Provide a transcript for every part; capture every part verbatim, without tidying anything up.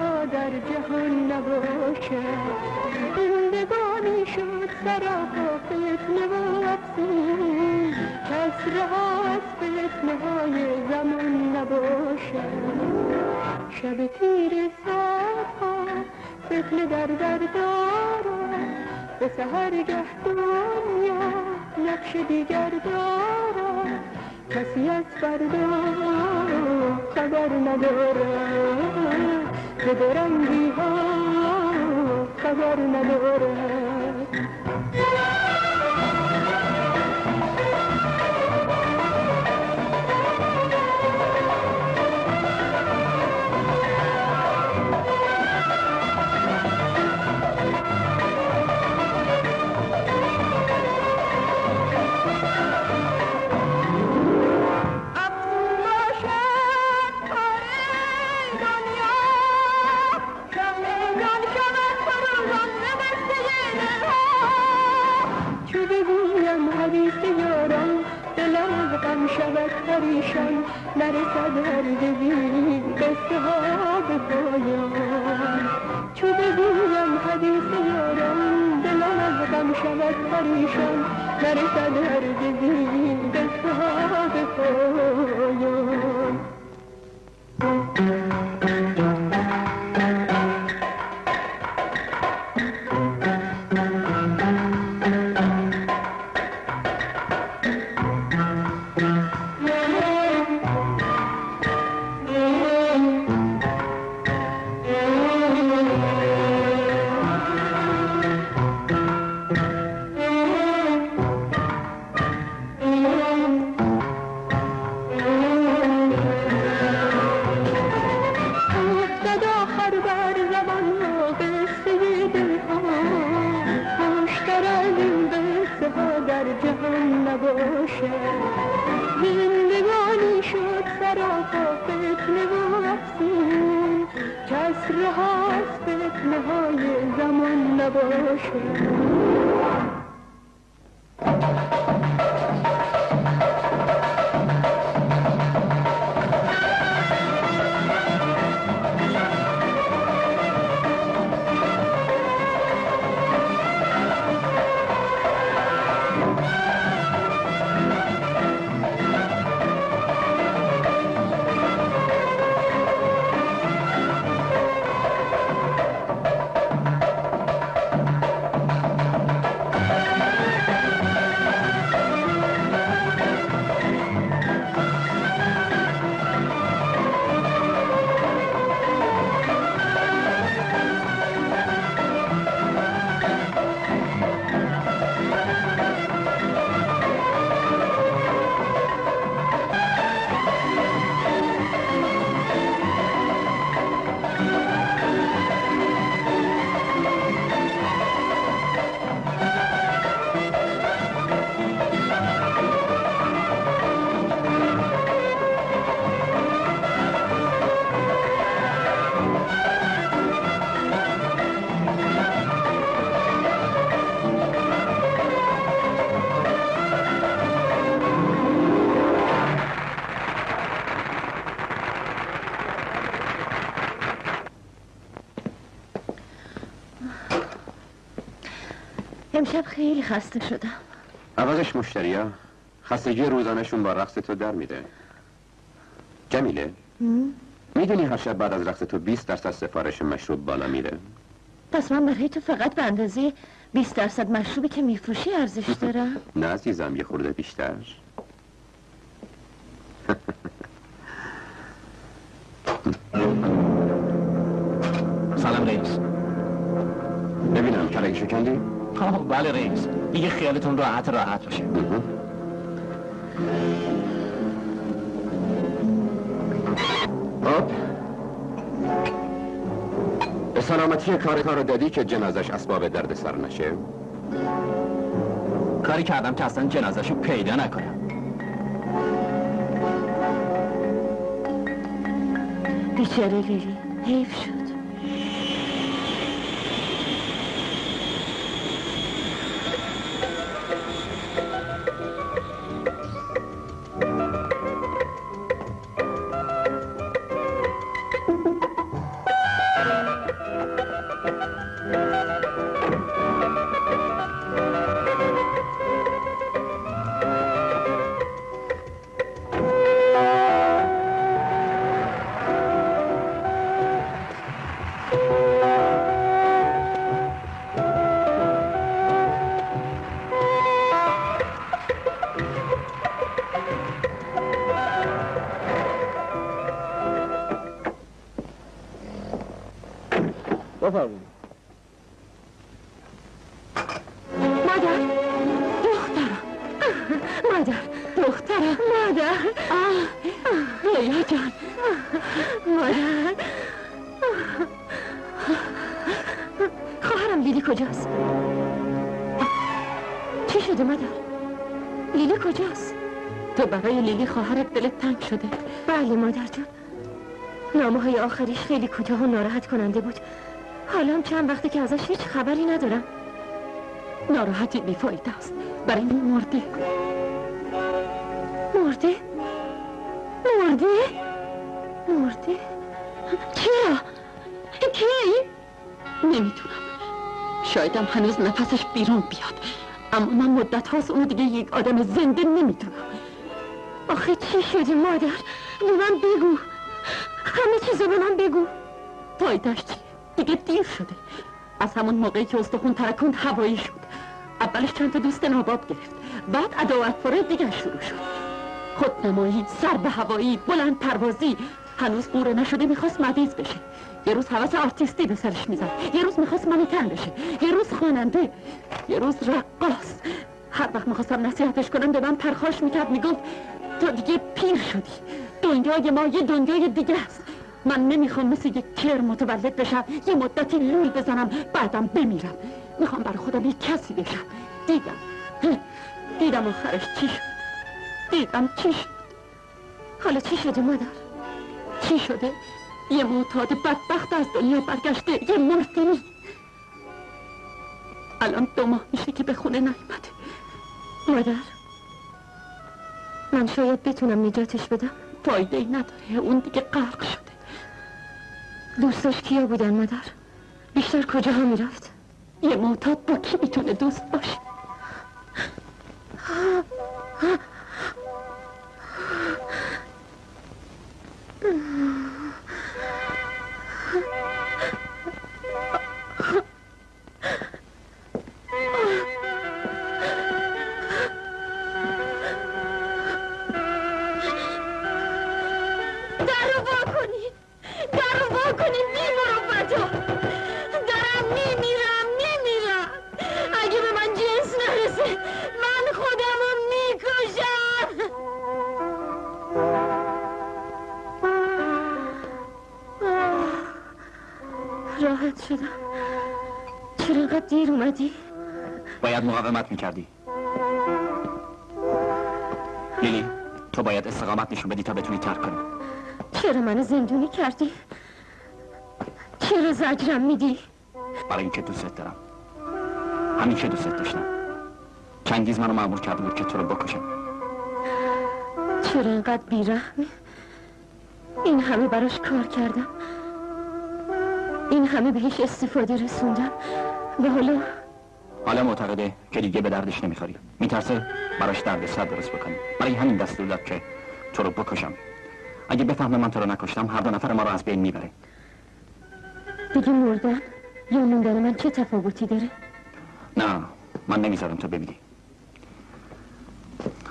هاد در جهان نباشه، زندگانی شد خراب و فتنه و افسون، کس رها از فتنه های زمان نباشه. شب تیر صبحا فتنه در در دارد، به سحرگه دنیا نقش دیگر دارد، کسی از فردا خبر ندارد، به درنگی ها خبر ندارد. شود پریشان نرسد هرگزی قصه ها به پایان، چو بگویم حدیث یاران دلم از غم شود پریشان نرسد هرگزی قصه ها به پایان. زندگانی شد سراف و فتنه و افسون، کس رها از فتنه های زمان نباشه. امشب خیلی خسته شدم. عوضش مشتریا خستگی روزانشون با رقص تو در میده. جمیله، میدونی هر شب بعد از رقص تو بیست درصد سفارش مشروب بالا میره؟ پس من برای تو فقط به اندازه بیست درصد مشروبی که میفروشی ارزش داره؟ نه عزیزم، یه خورده بیشتر. سلام رئیس. ببینم کلک شکندی؟ آه بله رئیس، دیگه خیالتون راحت راحت باشه. آب به سلامتی کارکار رو دادی که جنازش اسباب درد سر نشه؟ کاری کردم که اصلا جنازش رو پیدا نکنم. بیچاره لیلی، حیف شد. تفضل. ماذا؟ مختارة. ماذا؟ مختارة. ماذا؟ آه. ليلى جان. ماذا؟ خواهرم لیلی کجاست؟ چی شده مادر؟ لیلی کجاست؟ تو برای لیلی خواهرت دلت تنگ شده. بله مادر جون، نامه های آخریش خیلی کوتاه و ناراحت کننده بود. حالا هم چند وقته که ازش هیچ خبری ندارم. ناراحتی بیفایده است، برای این مرده. مرده؟ مرده؟ مرده؟ چرا؟ کی؟ نمیدونم، شایدم هنوز نفسش بیرون بیاد، اما من مدت هاست اونو دیگه یک آدم زنده نمیدونم. آخه چی شده مادر؟ به من بگو، همه چیزو به من بگو. فایده‌اش چیه؟ دیگه دیر شده. از همون موقعی که استخون ترکوند هوایی شد. اولش چند تا دوست ناباب گرفت، بعد عداوت‌پره دیگه شروع شد. خودنمایی، سر به هوایی، بلند پروازی. هنوز قوره نشده میخواست مریض بشه. یه روز حواس آرتیستی به سرش میزد، یه روز میخواست منیکن بشه، یه روز خواننده، یه روز رقاص. هر وقت میخواستم نصیحتش کنم به من پرخاش میکرد، میگفت تو دیگه پیر شدی، دنیای ما یه دنیای دیگه است. من نمیخوام مثل یک کر متولد بشم، یه مدتی لول بزنم بعدم بمیرم. میخوام برای خودم یک کسی بشم. دیدم دیدم آخرش چی شد، دیدم چی شد. حالا چی شده مادر؟ چی شده؟ یه معتاد بدبخت از دنیا برگشته، یه محتمی. الان دو ماه میشه که به خونه نیامده. مادر، من شاید بتونم نجاتش بدم. فایده ای نداره، اون دیگه غرق شده. دوستاش کیا بودن مادر؟ بیشتر کجاها میرفت؟ یه معتاد با کی میتونه دوست باشه؟ دیر اومدی؟ باید مقاومت میکردی. لیلی، تو باید استقامت نشون بدی تا بتونی ترک کنی. چرا منو زندونی کردی؟ چرا زجرم میدی؟ برای اینکه دوست دارم. همین که دوست داشتم. چنگیز منو مأمور کرده بود که تو رو بکشم. چرا اینقدر بیرحمی؟ این همه براش کار کردم، این همه بهش استفاده رسوندم و حالا حالا معتقده که دیگه به دردش نمیخوری. میترسه براش درد سر درست بکنی، برای همین دستور داد که تو رو بکشم. اگه بفهمه من تو رو نکشتم، هر دو نفر ما رو از بین میبره. دیگه مردن یا موندن من چه تفاوتی داره؟ نه، من نمیذارم تو ببینی.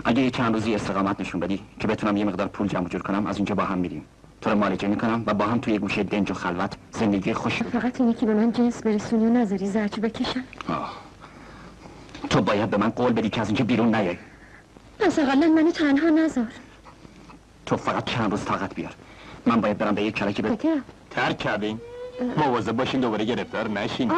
اگه یه چند روزی استقامت نشون بدی که بتونم یه مقدار پول جمع جور کنم، از اینجا با هم میریم. تو رو معالجه میکنم و با هم توی یه گوشه دنج و خلوت زندگی خوش بکنم. فقط اینه که به من جنس برسونی و نذاری زجر بکشم. آه. تو باید به من قول بدی که از اینجا بیرون نیای. پس اقلا منو تنها نذار. تو فقط چند روز طاقت بیار. من باید برم به یک کلکی به... تکه؟ ترک کردین؟ مواظب باشین دوباره گرفتار نشین. آه.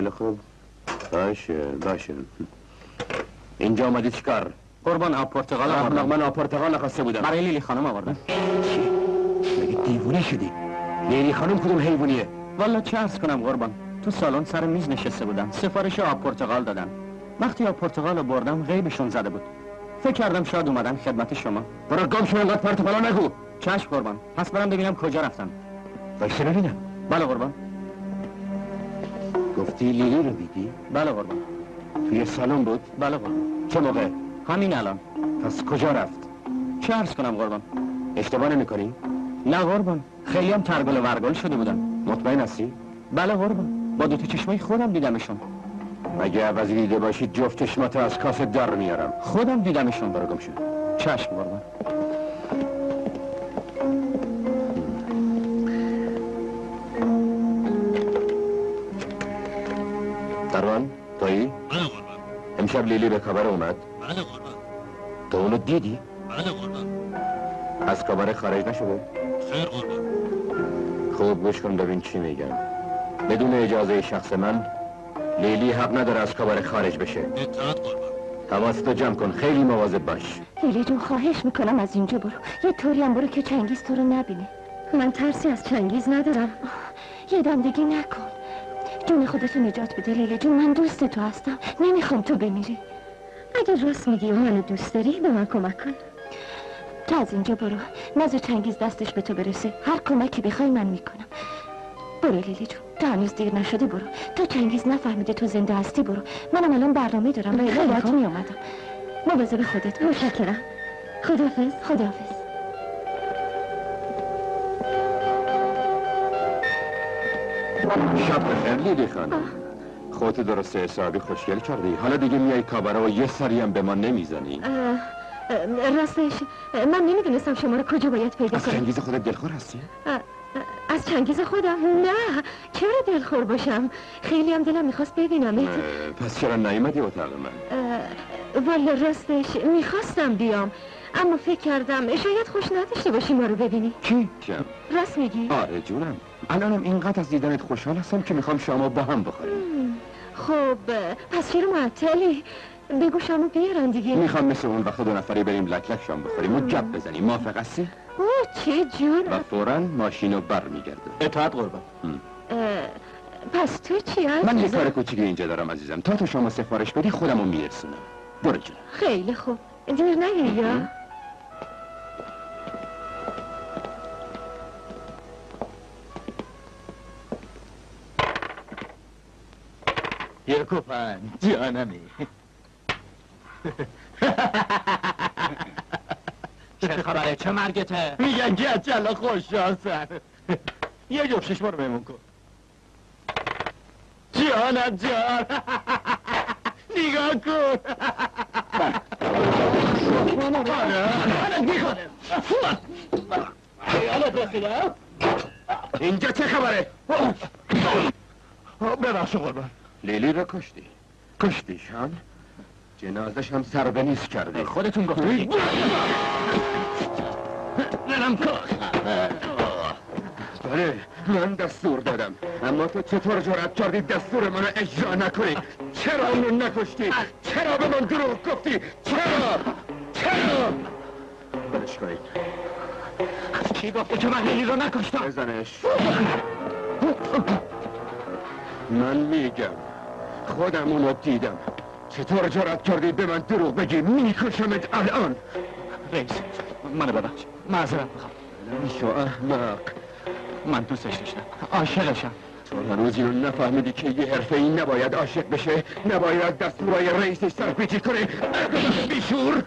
بايلقب باش باش اینجا آمدید چیکار؟ قربان آب پرتقال آوردم. من آب پرتقال خواسته بودم. برای لیلی خانم آوردم. چی؟ مگه دیوونه شدی؟ لیلی خانم کدوم حیوانیه؟ والا چه عرض کنم قربان، تو سالن سر میز نشسته بودم، سفارش آب پرتقال دادم. وقتی آب پرتقال آوردم غیبشون زده بود. فکر کردم شاید اومدن خدمت شما. برو گم شو، انقدر پرت و پلا نگو. چشم قربان، پس برم ببینم کجا رفتن. باشه ببینم. بله قربان. گفتی لیلی رو دیدی؟ بله قربان. توی سالن بود؟ بله قربان. چه موقع؟ همین الان. پس کجا رفت؟ چه عرض کنم قربان؟ اشتباه نمی‌کنی؟ نه قربان، خیلی هم ترگل و ورگل شده بودن. مطمئن هستی؟ بله قربان، با دو تا چشمای خودم دیدمشون. مگه عوضی دیده باشی جفت چشماتو از کاسه در میارم. خودم دیدمشون. برو گم شو. چشم قربان. قربان تویی؟ بله قربان. امشب لیلی به کاباره اومد؟ بله قربان. تو اونو دیدی؟ بله قربان. از کاباره خارج نشده؟ خیر قربان. خوب گوش کن ببین چی میگم. بدون اجازه شخص من لیلی حق نداره از کاباره خارج بشه. اطاعت قربان. حواستو جمع کن، خیلی مواظب باش. لیلی جون خواهش میکنم از اینجا برو. یه طوری هم برو که چنگیز تو رو نبینه. من ترسی از چنگیز ندارم. یه دمدگی نکن. جون خودتو نجات بده لیلی جون، من دوست تو هستم، نمیخوام تو بمیری. اگه راست میگی و منو دوست داری به من کمک کن. تو از اینجا برو، نذار چنگیز دستش به تو برسه. هر کمکی بخوای من میکنم. برو لیلی جون، تا هنوز دیر نشده برو. تو چنگیز نفهمیده تو زنده هستی. برو، منم الان برنامه دارم، به خیلیاتون میامدم. مواظب به خودت. متشکرم. خداحافظ. خداحافظ. شب بخیر لیلی خانم. خودت درست حسابی خوشگل کردی. حالا دیگه میای کاباره و یه سری هم به ما نمیزنی. راستش من نمیدونستم شما رو کجا باید پیدا کنم. از چنگیز خودت دلخور هستی؟ از چنگیز خودم؟ نه، چرا دلخور باشم؟ خیلی هم دلم میخواست ببینمت. پس چرا نیومدی اتاق من؟ والا راستش میخواستم بیام، اما فکر کردم شاید خوش نداشته باشی ما رو ببینی. کی؟ جم. راست میگی؟ آره جونم، الانم اینقدر از دیدنت خوشحال هستم که میخوام شما با هم بخوریم. خب پس چرا معطلی؟ بگو شامو بیارن دیگه. میخوام مثل اون وقت دو نفری بریم لک لک شام بخوریم و گپ بزنیم. موافق هستی؟ اوه چه جون. و فوراً ماشینو بر میگردم. اطاعت قربان. پس تو چی عزیزم؟ من یه کار کوچیکی اینجا دارم عزیزم، تا تو شما سفارش بدی خودمو میرسونم. برو جون. خیلی خوب، دیر نگیر یا. یکوپن جانمی. چه خبره؟ چه مرگته؟ میگن که از جلا خوش شانسن. یه جفتش برو بهمون کن. جانم جان، نگاه کن. اینجا چه خبره؟ ببخش قربان. لیلی رو کشتی؟ کشتیش هم؟ جنازش هم سر به نیست کردی. خودتون گفتید. منم کار. بله، من دستور دادم. اما تو چطور جرأت کردی دستور منو اجرا نکنی؟ چرا اونو نکشتی؟ چرا به من دروغ گفتی؟ چرا؟ چرا؟ بلش کنید. کی گفته که من لیلی رو نکشتم؟ بزنش. من میگم خودم اونو دیدم. چطور جرأت کردی به من دروغ بگی؟ میکشمت الان. رئیس منو ببخش، معذرت میخوام. بلم شو احمق، من دوستش داشتم، عاشقشم. تو هنوز اینو نفهمیدی که یه حرفه‌ای نباید عاشق بشه؟ نباید دستورای رئیسش سرپیچی کنه؟ بیشور.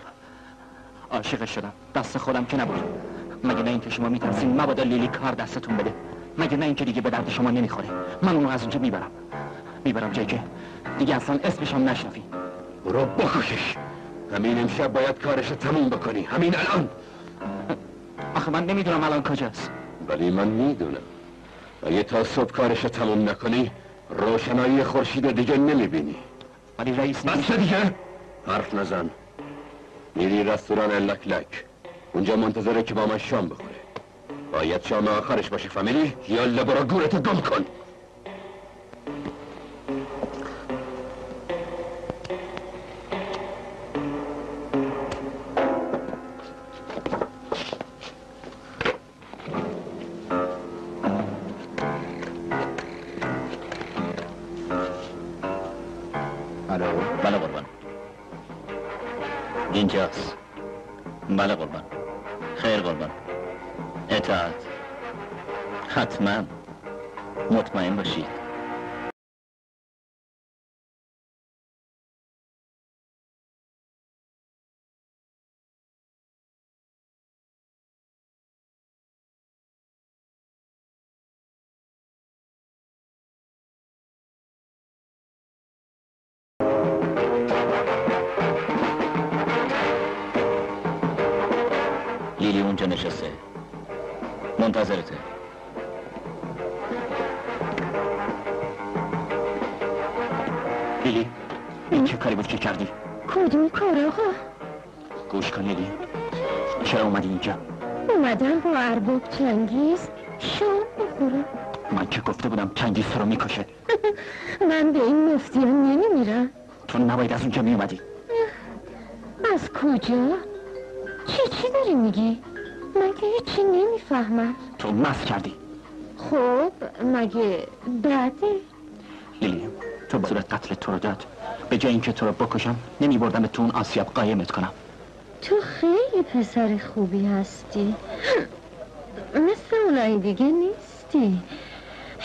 عاشقش شدم، دست خودم که نبود. مگه نه اینکه شما میترسین مبادا لیلی کار دستتون بده؟ مگه نه اینکه دیگه به درد شما نمیخوره؟ من اونو از اونجا میبرم، میبرم جایی که دیگه اصلا اسمش هم نشنفی. برو بکشش. همین امشب باید کارش تموم بکنی، همین الان. آخه من نمیدونم الان کجاست. ولی من میدونم، اگه تا صبح کارش تموم نکنی روشنایی خورشید دیگه نمیبینی. ولی رئیس بس دیگه حرف نزن. میری رستوران لک لک، اونجا منتظره که با من شام بخوره. باید شام آخرش باشه فامیلی. یالا برو گورتو گم کن. الو بلا قربان. اینجاست. بله قربان. خیر قربان. اطاعت. حتما. مطمئن باشید. نشسته منتظرته. لیلی، این چه کاری بود که کردی؟ کدوم کار آقا؟ گوش کن لیلی، چرا اومدی اینجا؟ اومدم با ارباب چنگیز شام بخورم. من که گفته بودم چنگیز رو میکشه. من به این مفتیان نمیمیرم. تو نباید از اونجا میومدی. از کجا؟ چی چی داری میگی؟ من که هیچی نمیفهمم. تو مست کردی. خب مگه بعده؟ لیلی، تو با صورت قتل تو رو داد. به جای اینکه تو رو بکشم نمیبردم تو اون آسیاب قایمت کنم. تو خیلی پسر خوبی هستی، مثل اونای دیگه نیستی،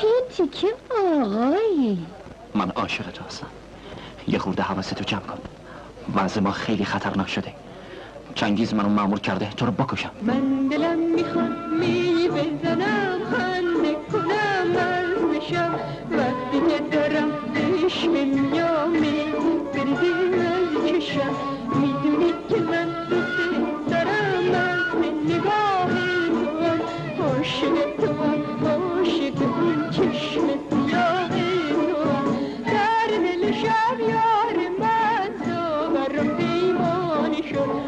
یه تیکه آقایی. من عاشق تو هستم. یه خورده حواستو جمع کن، وضع ما خیلی خطرناک شده. چنگیز منو مأمور کرده تو رو بکشم. من دلم میخواد می بزنم، خنده کنم از نشم، وقتی که دارم بهش میامی بریزی از چشم. میدونی که من دوست دارم، از نگاه توام عاشق توام، عاشق اون چشم سیاه توام. در دل شب یار من داورم پیمانی شد،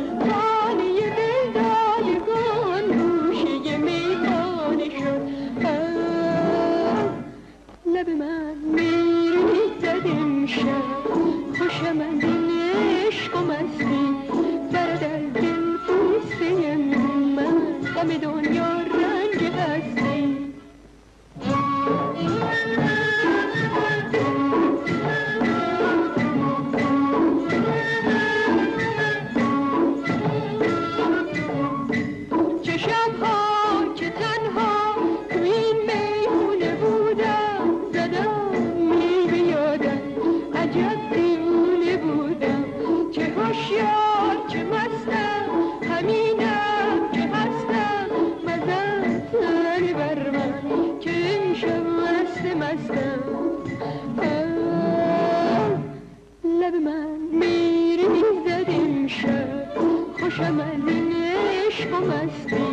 لب من میریزد امشب، خوشم از این عشق و مستی، درد از دل کوسه من، غم دنیا رنگ هستی. لب من میریزد امشب، خوشم از این عشق و مستی،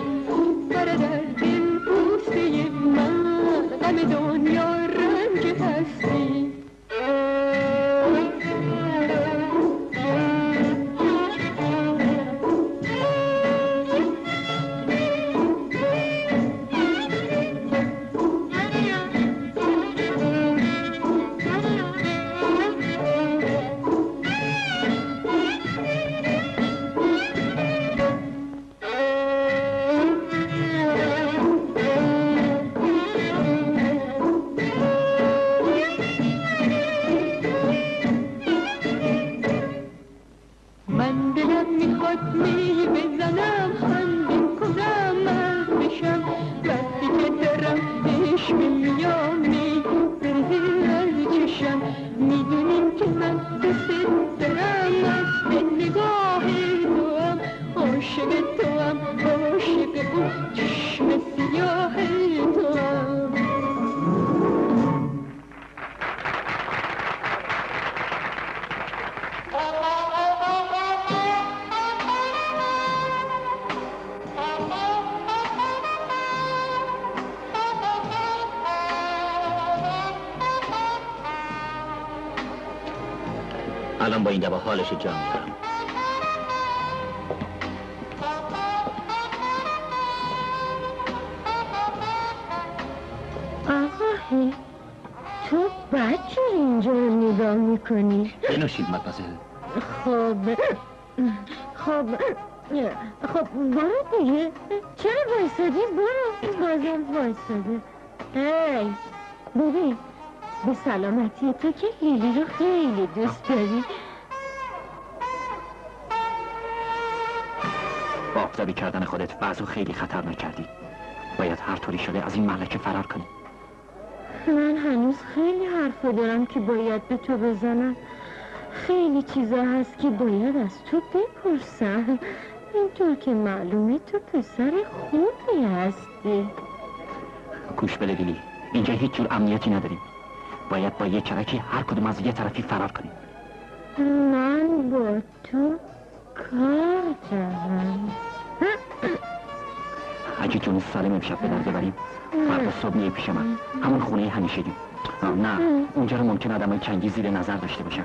برد از دل پوسته من، غم دنیا رنگ هستی. حالش جمع می‌کنم. آقاهی، تو بچه اینجا رو نگاه میکنی؟ بنوشید مدمازل. خب خب خب برو دیگه. چرا وایسادی؟ برو. بازم وایساده. ای ببین، به سلامتی تو که لیلی رو خیلی دوست داری. با آفتابی کردن خودت بعضو خیلی خطرناک کردی. باید هر طوری شده از این ملکه فرار کنی. من هنوز خیلی حرف دارم که باید به تو بزنم. خیلی چیزا هست که باید از تو بپرسم. اینطور که معلومه تو پسر خوبی هستی. گوش بده لیلی، اینجا هیچ جور امنیتی نداریم. باید با یه چرکی هر کدوم از یه طرفی فرار کنیم. من با تو کار دارم. اگه جون سالم امشب به در ببریم، فردا صبح میای پیش من. همون خونه همیشگی. نه، اونجا رو ممکن آدمای چنگی زیر نظر داشته باشن.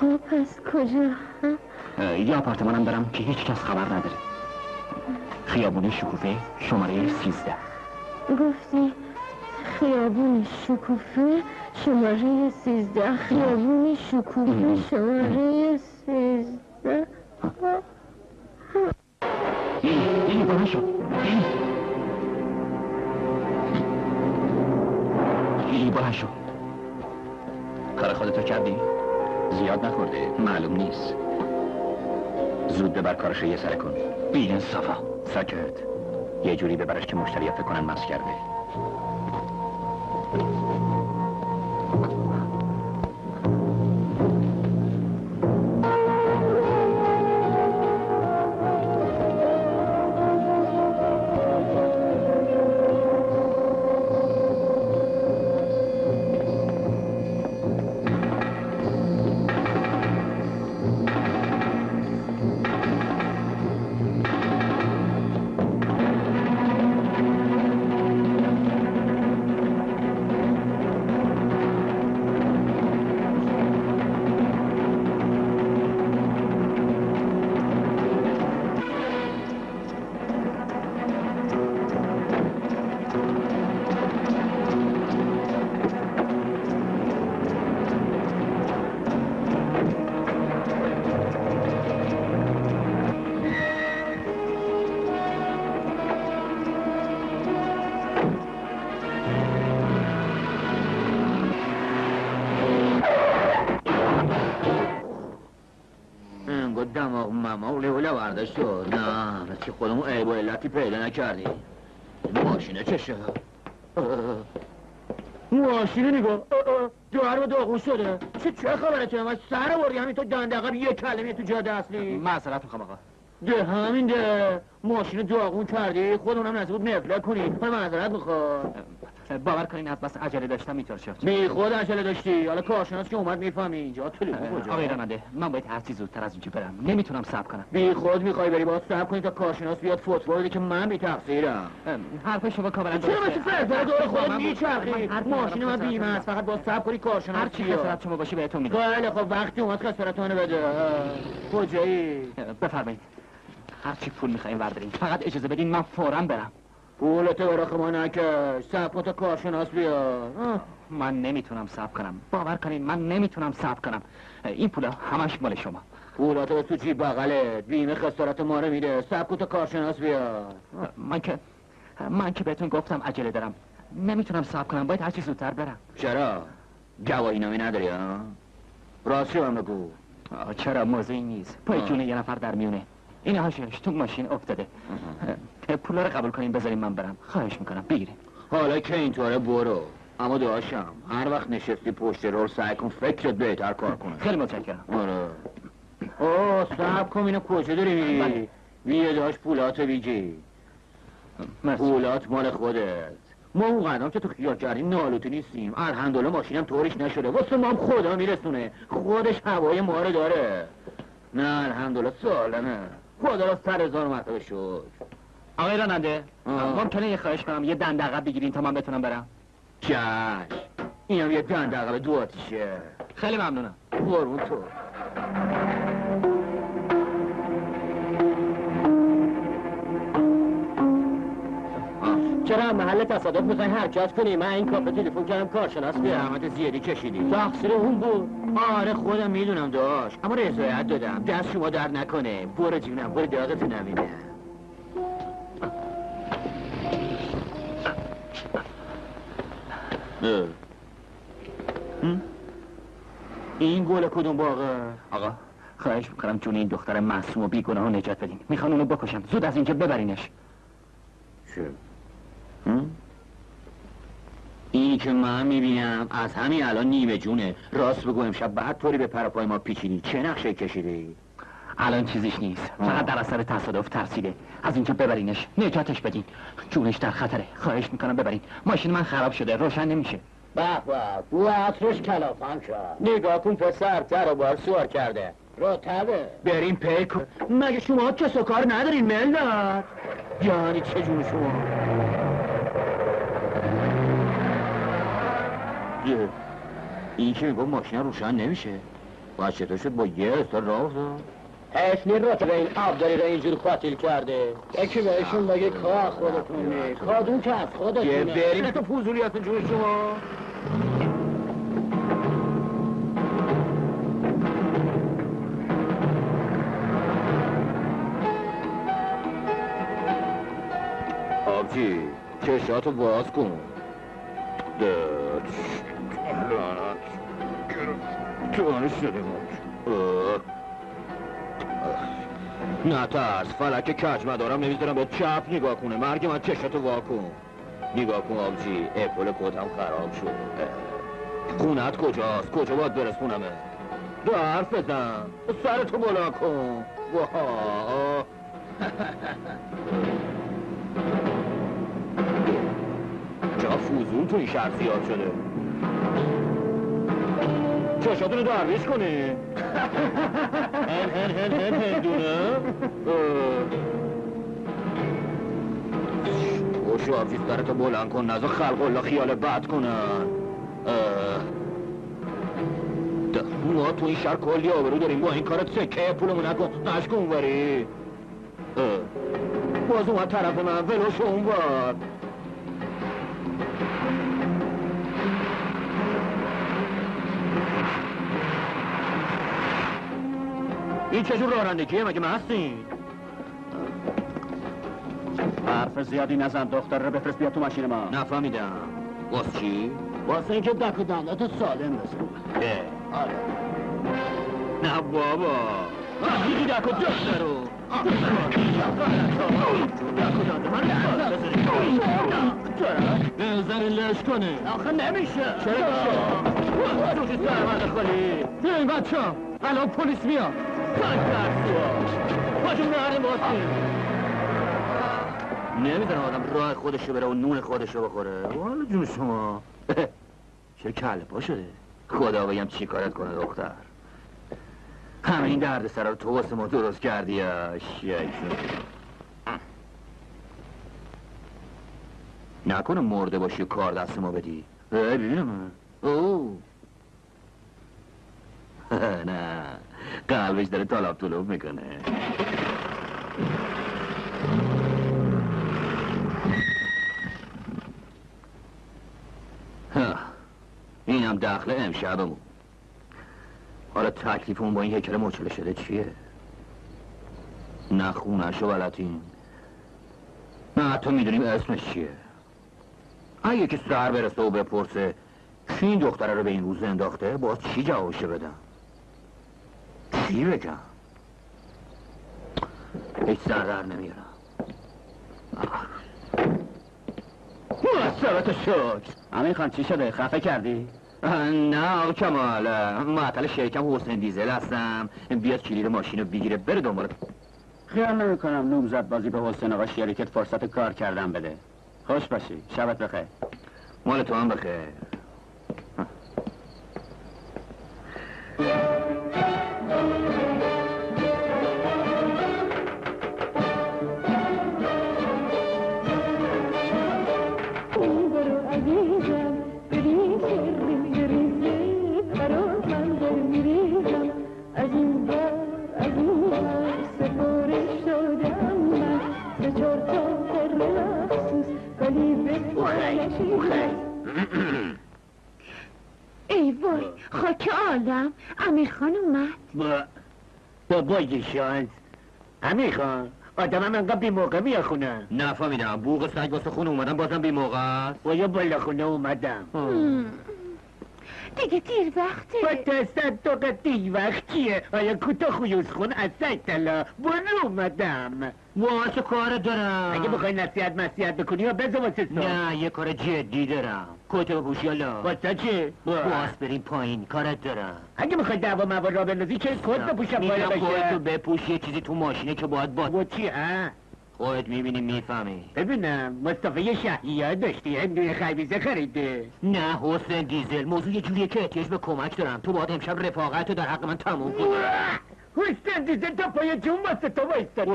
خب پس کجا؟ یه آپارتمانم دارم که هیچ کس خبر نداره. خیابون شکوفه شماره سیزده. گفتی خیابون شکوفه شماره سیزده. خیابون شکوفه شماره سیزده. این گناه شد. این گناه شد. کار خودتو کردی؟ زیاد نخورده، معلوم نیست. زود ببر کارش یه سره کن. بی انصافا. ساکت. یه جوری ببرش که مشتری فکر کنن مست کرده. نه چی خودمون عیب و علتی پیدا نکردیم. ماشینه چشه؟ ماشینه نگاه دور و داغون شده. چه چه خبرته؟ من سر بردی همین تو دندقه یه کلمه تو جاده اصلی. معذرت میخوام آقا. ده همین ده ماشینه داغون کردی خودمونم نزد بود نفله کنی. من معذرت میخوام. باور کنین از بس عجله داشتم اینطور شد. بی خود عجله داشتی. حالا کارشناس که اومد میفهمی اینجا تلفن کجا. آقای راننده من باید هر چیز زودتر از اینجا برم. نمیتونم صبر کنم. بی خود میخوای بری باید صبر کنی تا کارشناس بیاد فتوا بده که من بی تقصیرم. حرف شما کاملا درسته. چرا مثل فردا دور خودت میچرخی؟ ماشین من بیمه است. فقط باید صبر کنی کارشناس هر چی خسارت شما باشه بهتون میدم. خیلی خب وقتی اومد خسارتون بده. کجایی؟ بفرمایید. هر چی پول میخواین بردارین. فقط اجازه بدین من فوراً برم. پولتو برا خما نکش، صبر تا کارشناس بیاد. من نمیتونم صبر کنم، باور کنین من نمیتونم صبر کنم. این پولا همش مال شما. پولاتو تو جیب بغلت، بیمه خسارت ما رو میده، صبر تا کارشناس بیاد. من که من که بهتون گفتم عجله دارم، نمیتونم صبر کنم، باید هر چی زودتر برم. چرا؟ گواهی نامه نداری ها؟ راستی هم بگو. چرا موضوعی نیست، پای جون یه نفر در میونه. این هاشش تو ماشین افتاده. پولا رو قبول کنین بذارین من برم. خواهش میکنم بگیرین. حالا که اینطوره برو. اما داشم هر وقت نشستی پشت رول سعی کن فکرت بهتر کار کنه. خیلی متشکرم. آره. اوه صاحب کم اینو کجا داری؟ بیا داش پولاتو بیجی. پولات مال خودت. ما اون قدم که تو خیارجری نالوتی نیستیم. الحمدلله ماشینم طوریش نشده. واسه ما هم خدا میرسونه. خودش هوای ما رو داره. نه الحمدلله سالمه. خدا را سر هزار مرتبه شد. آقای راننده ممکنه یه خواهش کنم یه دنده عقب بگیرین تا من بتونم برم؟ چش اینم یه دنده عقب دو آتیشه. خیلی ممنونم. قربون تو. چرا محل تصادف میخوای حرکت کنی؟ من این کافه تلفن کردم کارشناس بیا. زحمت زیادی کشیدی. تقصیر اون بود. آره خودم میدونم داشت، اما رضایت دادم. دست شما در نکنه. برو جونم، برو داغتو نبینه. این گوله کدوم باغه؟ آقا خواهش میکنم جون این دختر معصوم و بیگناه رو نجات بدین. میخوان اونو بکشم. زود از اینجا ببرینش. چه؟ اینی که من میبینم از همین الان نیمه جونه. راست بگو امشب بعد طوری به پرپای ما پیچیدی. چه نقشه کشیده ای؟ الان چیزیش نیست. فقط در اثر تصادف ترسیده. از اینجا ببرینش. نجاتش بدین. جونش در خطره. خواهش میکنم ببرین. ماشین من خراب شده. روشن نمیشه. به به بو عطرش کلافم شد. نگاه کن پسر در و بار سوار کرده. رتبه بریم پیک. مگه شما کسو کار ندارین ملت؟ یعنی چه جون شما؟ یه این که میگم ماشین روشن نمیشه. باید چطور شد با یه استار راه افتاد؟ اشنی رتبه این آبداری را اینجور قاتل کرده. یکی بهشون بگه کار خودتونه. کادون که از خودتونه. یه بریم تو فوزولیات جون شما. آبجی چشاتو باز کن. درد لعنت گرفتانش شدیم آبجی. نه ترس فلک کج مدارم نمیذارم با چپ نگاه کنه. مرگ من چشاتو وا کن. نگاه کن آبجی اپل کتم خراب شد. خونت کجاست؟ کجا باید برسونمه؟ دو حرف بزن. سرتو بالا کن. واه جا فوزون تو این شهر زیاد شده. چشاتونو درویش کنه. هن هن هن هن هن دونه خوشو آفیز دارتو بلند کن. نزا خلق الله خیال بد کنن. ما تو این شهر کلی آبرو داریم. با این کارت سکه پولمو نکن. نشکن اونوری باز اومد طرف من. ولوش اونوار این چجور رانندگیه؟ مگه مستین؟ حرف زیادی نزن. دختر رو بفرست بیاد تو ماشین ما. نفهمیدم. واسه چی؟ واسه اینکه دک و دنداتو سالم بسون. اه آره. نه بابا این دک و دندات رو دک و دندات من رو بذاری بذاری لش کنه. آخه نمیشه. چرا نمیشه؟ جوشی سرمرد خالی بیاین بچه ها الان پلیس میاد. نمیدونم آدم راه خودشو بره و نون خودشو بخوره. والا جون شما چه کله پا شده. خدا بگم چی کارت کنه دختر. همه این درد سر رو تو واسه ما درست کردی. نکنه مرده باشی و کار دست ما بدی. ببینم او نه قلبش داره طلب طلب میکنه. اینم دخل امشبمون. حالا تکلیفمون با این هیکل مچله شده چیه؟ نه خونه‌شو بلدیم نه حتی میدونیم اسمش چیه. اگه که سر برسه و بپرسه کی این دختره رو به این روز انداخته باز چی جوابشو بدم؟ چی بگم؟ هیچ سر در نمیارم. مصابت شکر امین خان چی شده؟ خفه کردی؟ نه آقا کمال معطل شرکم حسین دیزل هستم. بیاد کلید ماشین رو بگیره بره دنبال. خیال نمی کنم نومزد بازی به حسین آقا شرکت فرصت کار کردن بده. خوش باشی شبت بخیر. مال تو هم بخیر. ای وای خاک آدم امیر خان اومد. با با بای شانس امیر خان آدم هم انقدر بی موقع میاد خونه. نفهمیدم بوق سگ واسه خونه اومدم بازم بی موقع است. با یا بالا خونه اومدم. تيجي بختي بتسد تقتي بختي أنا كنت خيوس خن أسيتلا بنو مدام واش كار درام اگه بخوای نصیحت مسیحت بکنی یا بزن واسه تو نه یه کار جدی دارم کتو بوش یالا واسه چی؟ باز بریم پایین کارت دارم اگه میخوای دعوا مواد را بندازی که کت بپوشم بالا بشه میگم تو بپوش یه چیزی تو ماشینه که باید باد و چی اه؟ خودت میبینی میفهمی ببینم مصطفی شهریار داشتی هندوی خبیزه خریده نه حسین دیزل موضوع یه جوریه که احتیاج به کمک دارم تو باید امشب رفاقتو در حق من تموم کنی حسین دیزل تا پای جون واسه تو وایستاده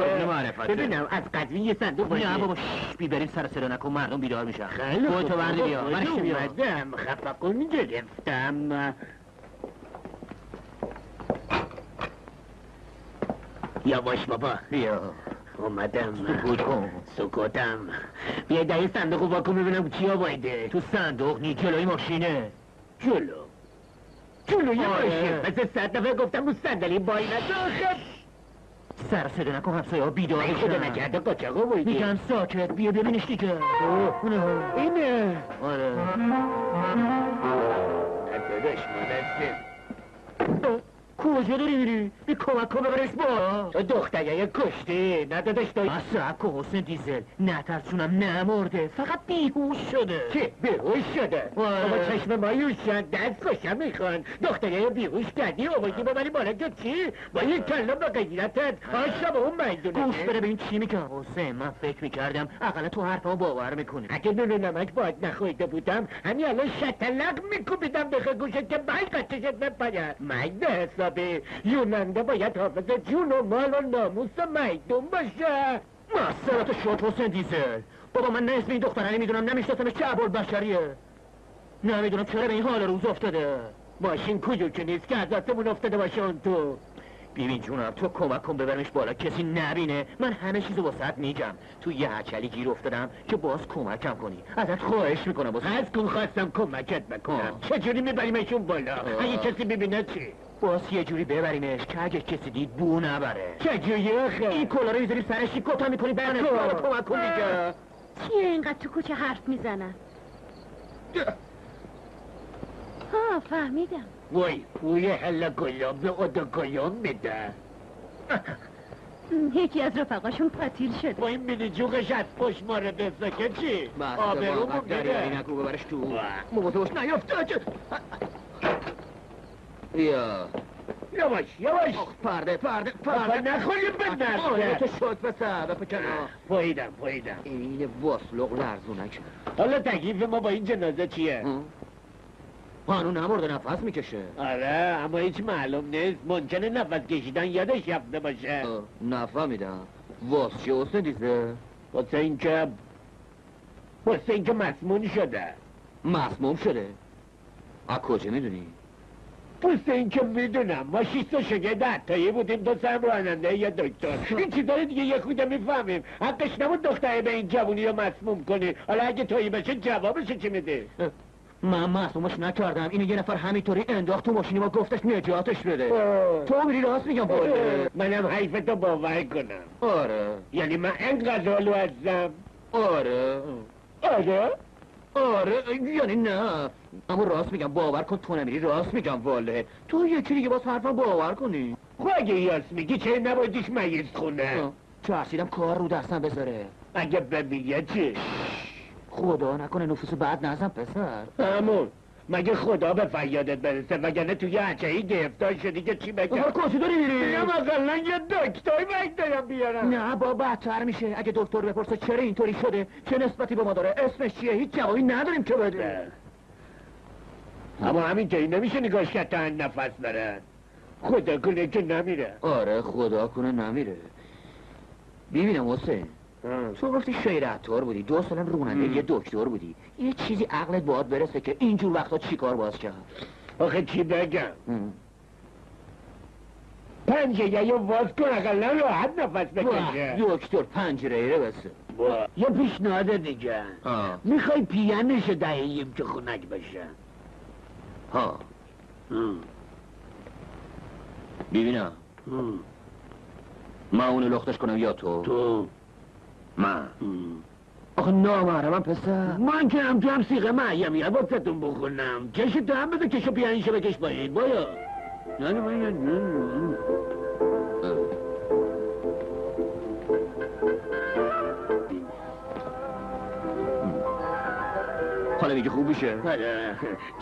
ببینم از قزوین یه صندوق باشه نه بابا شش بی بریم سر صدا نکن مردم بیدار میشن خودتو برده بیا من اومدم خفقون گرفتم یواش بابا بیا اومدم سکوت کن سکوتم بیا در این صندوق رو واکن ببینم چی آبایده تو صندوق نی جلوی ماشینه جلو جلوی ماشین مثل صد دفعه گفتم رو صندلی بایی نداخت سر صدا نکن همسایه ها بیدار شن خدا نکرده قاچاقو بایده میگم ساکت بیا ببینش دیگه اینه آره نداداش منسته کجا داری میری؟ به کمک کن ببرش با تو دختگه یه کشتی ندادش دایی اصاب که حسن دیزل نترسونم نمرده فقط بیهوش شده چه بیهوش شده؟ بابا چشم مایوشن دست کشم میخوان دختگه یه بیهوش کردی آبادی با منی بالا تو چی؟ با یه کلا با غیرتت آشنا با اون مندونه گوش بره به این چی میکنم حسن من فکر میکردم اقلا تو حرفا باور میکنه اگه نونو نمک باید نخویده بودم همین الان شطلق میکوبیدم بخه گوشت که بلقتشت بپره مگده حساب یوننده باید حافظ جون و مال و ناموس مردم باشه مسخره‌ات شد حسین دیزل بابا من نه اسم این دختره نمیدونم نمیشناسمش چه ابوالبشریه نمیدونم چرا به این حال روز افتاده ماشین کجو که نیست که از دستمون افتاده باشه اون تو ببین جونم تو کمک کن ببرمش بالا کسی نبینه من همه چیزو واسهت میگم تو یه هچلی گیر افتادم که باز کمکم کنی ازت خواهش میکنم باز از کن خواستم کمکت بکنم چجوری میبریمشون بالا اگه کسی ببینه چی باز یه جوری ببریمش که اگه کسی دید بو نبره چجوری آخه این کلاره میذاری سرش کتا میکنی برنش بالا کمک کن دیگه چیه اینقدر تو کوچه حرف میزنن ها فهمیدم وای پول حلا گلاب به ادا گلاب بده یکی از رفقاشون پاتیل شده با این بینی جوغش از پشت ماره بسا که چی؟ آبرومون بده اینکو ببرش تو موضوعش نیفته بیا یواش یواش پرده پرده پرده نخولی به نرده تو شد بسه بپکنه پاییدم پاییدم این واسلق لرزونک حالا تکلیف ما با این جنازه چیه؟ قانون نمرده نفس میکشه آره اما هیچ معلوم نیست ممکنه نفس کشیدن یادش یفته باشه نفهمیدم واسه چی حسین دیزه؟ واسه اینکه واسه اینکه مسموم شده مسموم شده؟ از کجا میدونی؟ پوست این که میدونم ما شیست و شگه ده تایی بودیم دو سرم راننده یا دکتر این چیزاره دیگه یه خوده میفهمیم حقش نبود دختره به این جوونی رو مسموم کنی حالا اگه تایی بشه جوابشو چی میده؟ من مسمومش نکردم اینو یه نفر همینطوری انداخت تو ماشین ما گفتش نجاتش بده آه. تو میری راست میگم بله منم حیفتو باور کنم آره یعنی من انقدر حالو هستم آره آره آره یعنی نه اما راست میگم باور کن تو نمیری راست میگم والله تو یکی دیگه باز حرفا باور کنی خب اگه راست میگی چه نبایدیش مریض خونه ترسیدم کار رو دستم بذاره اگه بمیگه چی خدا نکنه نفوس بعد نزن پسر همون مگه خدا به فریادت برسه وگرنه توی هچه‌ای گرفتار شدی که چی بگم آخه کجا داری میری میگم اقلا یه دکتری باید دارم بیارم نه بابا بدتر میشه اگه دکتر بپرسه چرا اینطوری شده چه نسبتی به ما داره اسمش چیه هیچ جوابی نداریم که بده اما همین که این نمیشه نگاش کرد تا نفس بره خدا کنه که نمیره آره خدا کنه نمیره ببینم حسین تو گفتی شاید عطار بودی دو سالم روننده یه دکتر بودی یه چیزی عقلت باید برسه که اینجور وقتا چی کار باز کرد آخه چی بگم پنجره یه باز کن اقلا راحت نفس بکشه دکتر پنجره ایره بسه یه پیشنهاد دیگه میخوای پیانش دهیم که خنک بشه ها ببینم من اونو لختش کنم یا تو تو من آخه نامهره من پسر من که هم تو هم سیغه معیم یه بافتتون بخونم کشت تو هم بده کشو پیانیشه بکش باید بایا نه نه نه نه حالا میگه خوب میشه؟ حالا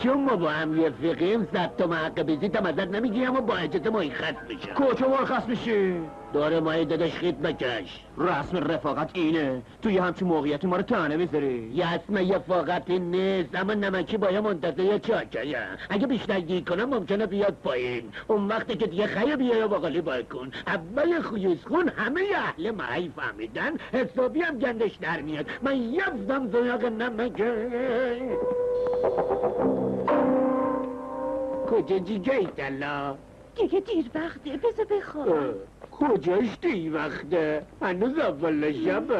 چون ما با هم یه فقیم ثبت و محقبیزی تم ازت نمیگیم و با اجازت مایی خط میشه کجا مرخص میشه؟ داره مایی داداش خیط بکش رسم رفاقت اینه توی همچین موقعیتی ما رو تانه بذاری یه اسم یه فاقتی نیست اما نمکی باید منتظر یه چاکره اگه بیشترگی کنم ممکنه بیاد پایین اون وقتی که دیگه خیلی بیا یا باقالی باید کن اول خیزخون همه اهل محی فهمیدن حسابی هم گندش در میاد من یفتم زیاغ نمکی کجا دیگه ای تلا؟ دیگه دیر وقته بذار بخواب کجاش دیر وقته؟ هنوز اول شبه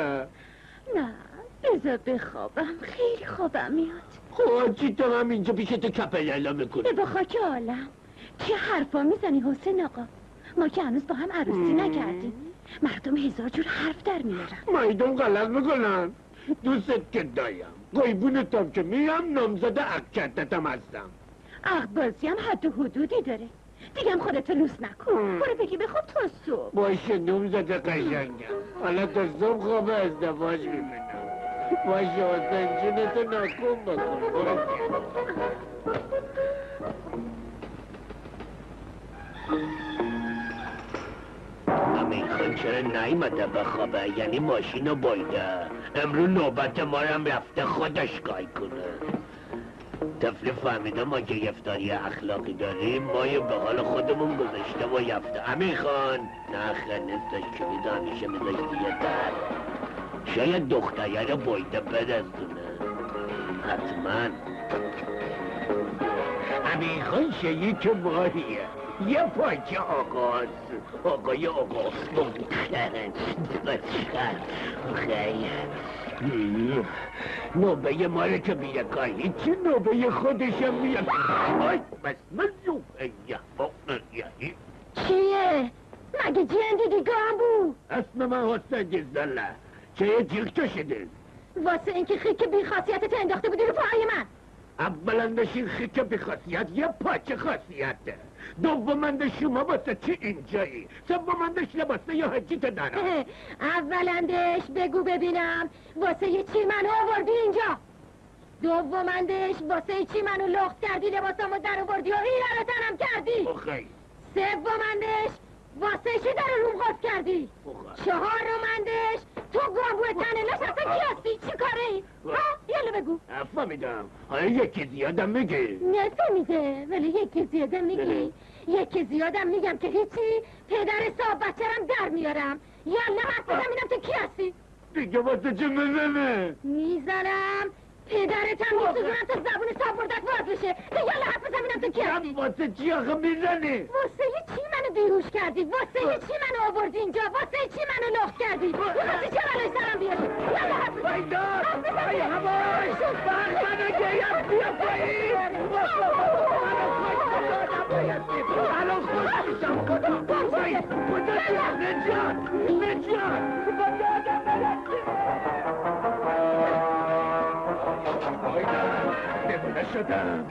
نه بذار بخوابم خیلی خوابم میاد خب چی تو هم اینجا پیش تو کپلالا میکنی؟ به خاک عالم چه حرفا میزنی حسین آقا ما که هنوز با هم عروسی نکردیم مردم هزار جور حرف در میارن مردم غلط میکنن دوست که دایم قیبونتم که میام نامزد اکتتم هستم اقبازی هم حد و حدودی داره دیگه هم خودتو لوس نکن برو بگی بخواب تا صبح باشه نامزد قشنگم حالا تا صبح خواب ازدواج میبینم باشه حسین جونتو ناکن بکن برو امین خان چرا نایمده بخوابه یعنی ماشینو بایده امرو نوبت ما هم رفته خودش کای کنه طفل فهمیده ما که یفتاری اخلاقی داریم ما یه به حال خودمون گذاشته و یفته امین خان نه خنستش که بیده همیشه میذاشتی یه در شاید دختریه رو بایده بدستونه حتما امین خان شیک ماهیه یه پاچه آقاست آقای آقا ممتخن بچخن خیلی نوبه ما رو که بیرکا هیچی نوبه خودشم بیرکا آی بس من زوبه یه باقیه چیه؟ مگه جندی دیگه هم بود؟ اسم من حسن جزدالله چیه جیغ تو شده؟ واسه اینکه خیک بیخاصیتت انداخته بودی رو پاهای من اولا داشتین خیک بیخاصیت یه پاچه خاصیته دومنده شما واسه چی اینجایی؟ سومندش لباسه یا حجیت دارم اولندش بگو ببینم واسه یه چی منو آوردی اینجا؟ دومندش واسه چی منو لخت کردی لباسامو در آوردی و ایرارو تنم کردی؟ بخیر سومندش واسه چی در روم قاط کردی؟ بخیر چهارمندش تو گابو تنه نشسته کی هستی؟ چی کاره ای؟ ها؟ یالا بگو فهمیدم حالا یکی زیادم میگی؟ نسه میده ولی یکی زیادم میگی یکی زیادم میگم که هیچی پدر صاحب بچرم در میارم یالا حرف بزن ببینم تو کی هستی؟ دیگه واسه چه میزنه؟ میزنم پدرتم میسوزونم تا زبون صاحب بردت باز بشه تو یالا حرف بزن ببینم تو کی هستی؟ واسه چی آخه میزنی؟ واسه چی منو بیهوش کردی؟ واسه چی منو آوردی اینجا؟ واسه چی منو لخت کردی؟ میخواستی چه بلای سرم بیاری؟ یالا حرف بزن بیدار! ای هواش! برق منو گرفت بیا پایین! الان خوش بزادم! الان خوش میشم! کدام بزایی! کدام نجات! نجات! بزادم برسیم! بایدار! دیوونه شدم!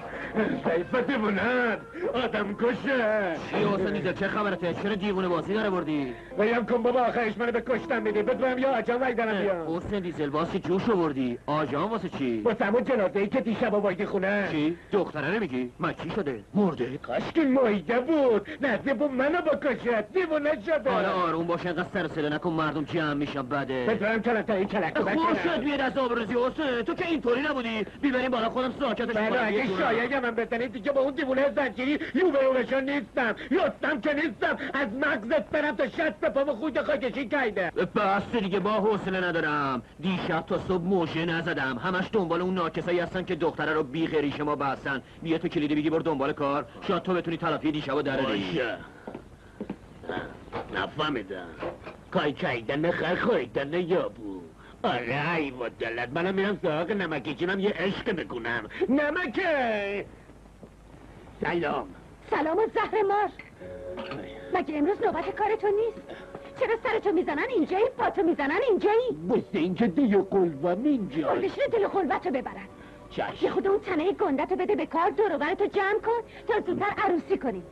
ضعیفه دیوونه! آدم کشه! چی حسنیزه چه خبرته؟ چرا دیوونه بازی داره بردی؟ بیم کن بابا آخرش منو به کشتن میدی بدونم یا آجان وی درم بیام حسن دیزل واسه جوش آوردی آجان واسه چی؟ واسه همون جنازه ای که دیشب آوردی خونه چی؟ دختره نمیگی؟ من چی شده؟ مرده؟ کاشکی مایده بود نزده بود منو با کشت دیوونه شده حالا آروم باش انقدر سرسله نکن مردم جمع میشن بده بدونم کلانتایی کلک بکنم خوشت بیاد از آبروزی حسن تو که اینطوری نبودی بیبریم بالا خودم ساکتش بله اگه شایگم هم بزنید دیگه با اون دیوونه زنجیری یو به یوبشان نیستم یستم که نیستم از مغزت برم تا شست به پام خود خاکشی کایده بس دیگه با حوصله ندارم دیشب تا صبح موشه نزدم همش دنبال اون ناکسایی هستن که دختره رو بیخ ریش ما بستن بیا تو کلیده بگی بر دنبال کار شاید تو بتونی تلافی دیشبا در ری باشه نفهمیدم کای کایدن خر خویدن یابو آره ای مدلت منم میرم سراغ نمکیچینم یه عشق بکنم نمکه سلام سلام و زهر مار مگه امروز نوبت کارتون نیست؟ چرا سرتو میزنن اینجایی، پاتو میزنن اینجایی؟ مثل اینکه دیو قلوه اینجایی. قلوشنه دل قلوتو ببرن. چشم. یه خود اون تنه گندتو بده به کار، دوروبرتو جمع کن تا زودتر عروسی کنیم.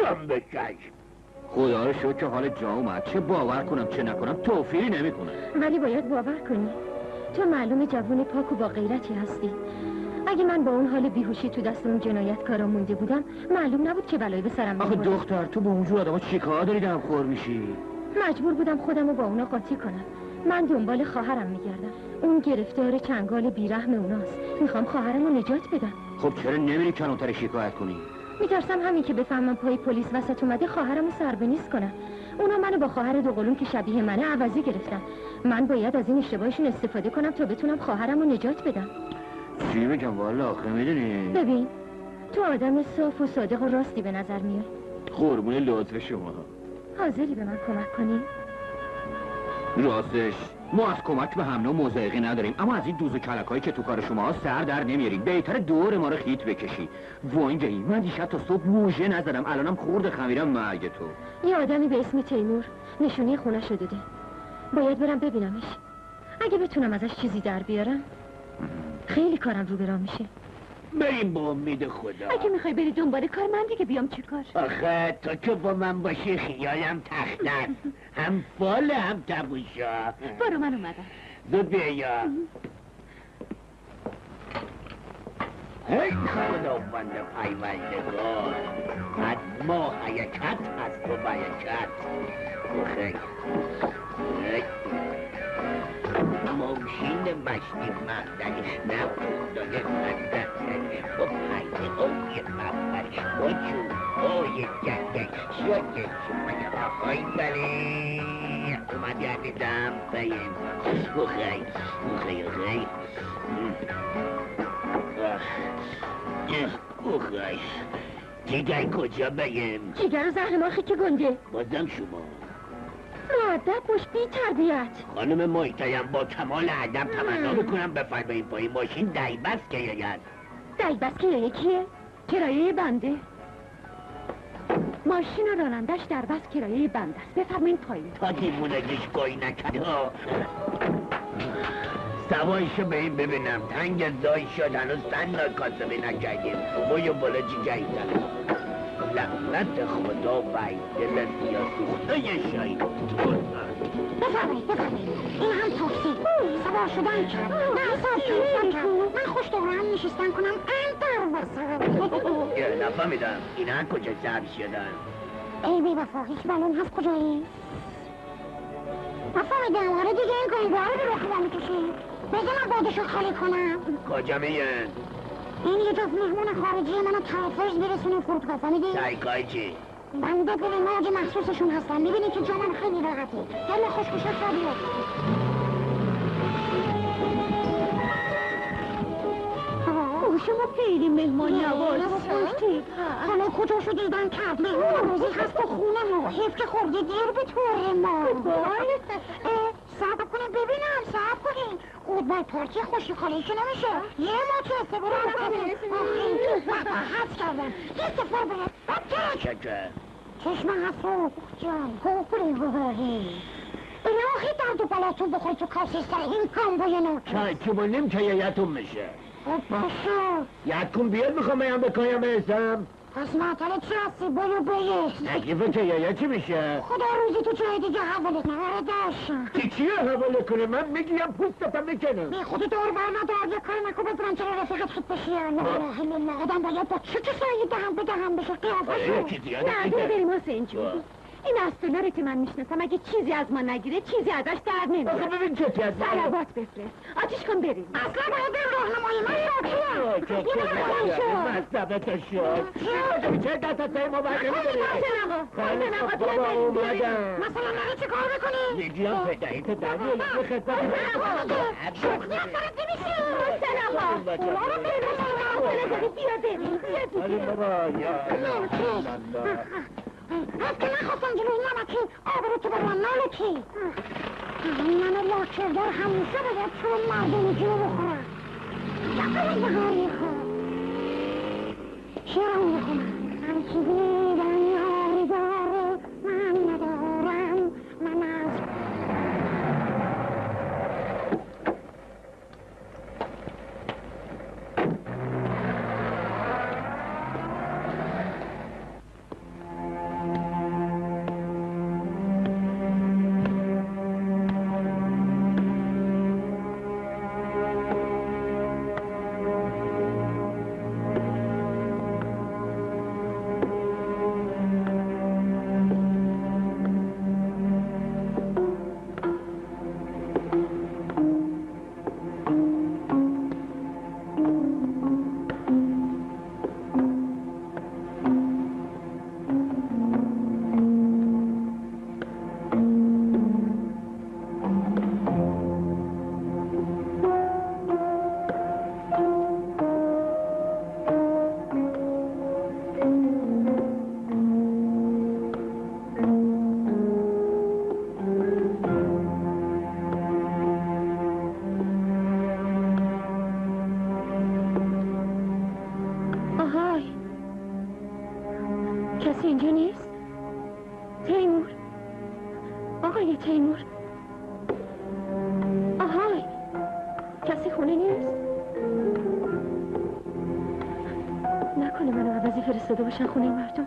اینم به چشم. خدا رو شکر که حال جا اومد. چه باور کنم چه نکنم توفیری نمیکنه. ولی باید باور کنی، تو معلوم جوون پاک و با غیرتی هستی. اگه من با اون حال بیهوشی تو دست اون جنایتکارا مونده بودم، معلوم نبود که بلایی به سرم آخه بودم. دختر تو با اونجور آدم ها چیکار داری دمخور میشی؟ مجبور بودم خودم رو با اونا قاطی کنم. من دنبال خواهرم میگردم، اون گرفتار چنگال بیرحم اوناست. میخوام خواهرم رو نجات بدم. خب چرا نمیری کلانتر شکایت کنی؟ میترسم همین که بفهمم پای پلیس وسط اومده خواهرم رو سربه‌نیز کنم. اونا منو با خواهر دوقلوم که شبیه منه عوضی گرفتن. من باید از این اشتباهشون استفاده کنم تا بتونم خواهرم رو نجات بدم. چی میگم والا آخه میدونی؟ ببین تو آدم صاف و صادق و راستی به نظر میای. قربون لطف شما. حاضری به من کمک کنی؟ راستش ما از کمک به حمله و مضایقه نداریم، اما از این دوز و کلکایی که تو کار شما سر در نمیارید. بهتره دور ما رو خیت بکشی. وانگهی من دیشب تا صبح موژه نزدم، الانم خورد خمیرم مرگ تو. یه آدمی به اسم تیمور نشونی خونه شده داده. باید برم ببینمش. اگه بتونم ازش چیزی در بیارم خیلی کارم رو برام میشه. بریم با امید خدا. اگه میخوای بری دنبال کار من دیگه بیام چی کار؟ آخه تا که با من باشی خیالم تخته است. هم فال هم تبوشا. برو من اومدم. زود بیا. هی خدا بنده پیوندگار، از ما حیکت از تو بیکت. بخیر موشین مشتی مردنش نبودانه مندن و پایه اوی مفرش و چوبای جنگش شده شمایه آقای بله اومد یادیدم بیم و خیلی و خیلی و خیلی و خیلی جیگر کجا بیم؟ جیگر و زهر ماخی که گنده بازم شما معدب باش بی تربیت. خانم محیطایم با کمال ادب تمنا میکنم بفرمایید با این ماشین دایبست که یاید. دایبست که یاید کیه؟ کرایه بنده. ماشین و رانندش در بس کرایه بنده است. بفرمایید پایین. تا دیوونگیش گوی نکرده. سوایشو به این ببینم. تنگ زای شد هنوز تنها کاسبه نکردیم. بایو بالا جیگه لعنت خدا باید دل سیاسوخته یه شایی بفرمایید بفرمایید این هم تاکسی سوار شدن کرد نه حساب تاکسی کرد من خوش دارم نشستن کنم انتر بسر نفهمیدم این هم کجا سبز شدن ای بی وفا هیچ بلون هست کجایی وفا میدم آره دیگه این گایگوه رو به رخیدم میکشید بگه من بادشو خالی کنم کجا میگن؟ این یه جفت مهمون خارجی منو ترفرز برسونه فرودگاه فهمیدی؟ سایکای چی؟ بنده بلناج مخصوصشون هستن میبینی که جانم خیلی راحته دل خوشکوشه سابیه او شما پیری مهمان نواز خوشتی حالا کجا شو دیدن کرد مهمون روزی هست تو خونه ها حیف که خورده دیر به طور ما صحب کنیم ببینم صحب کنیم قدبای پارکی خوشی خالیشو نمیشه یه ما تو استفاده بکنیم آخه این تو حد کردم یه استفاده باید بکر چکر چشمه هستو جان گوپری گوهری اینه آخی درد و بلاتون بخوری تو کاسی سر این کام بای نوکر چای چوبانیم که یتون میشه باشو یاد کن بیاد میخوام بیم بکنیم برسم پس معطل چی هستی برو بایست نگیفه که یا یا چی میشه؟ خدا روزی تو جای دیگه حواله کنه آره داشت که چیه حواله کنه من میگیم پوستتم میکنم بی خودی دور برندار یه کار نکو بزرن چرا رفیقت خود بشی الله الله آدم باید با چه کسایی دهم به دهم بشه قیافشو نه دور بریم حسین جون این استونا رو که من میشناسم اگه چیزی از ما نگیره چیزی ازش در نمیاد. آخه ببین چه کار کرد. سرابات بفرست. آتیش کن بریم. اصلا باید راهنمای من شو. چه کار شد؟ چه دستای ما برنمیاد. خانم آقا تو بریم. مثلا ما چه کار میکنی؟ میگم فدای تو دنیا به خدمت. شوخی سرت نمیشه. سلام آقا. ما رو بریم. بیا بریم. یا از که نخواستم جلوی نمکی آبرو تو برم نالکی من لاکردار همیشه باید چون مردم جو بخورم یقیل بهاری خورم شیرم بخورم همچی دیدن یاری داره من ندارم من کسی اینجا نیست؟ تیمور، آقای تیمور، آهای، کسی خونه نیست؟ نکنه منو عوضی فرستاده باشن خونه این مردم.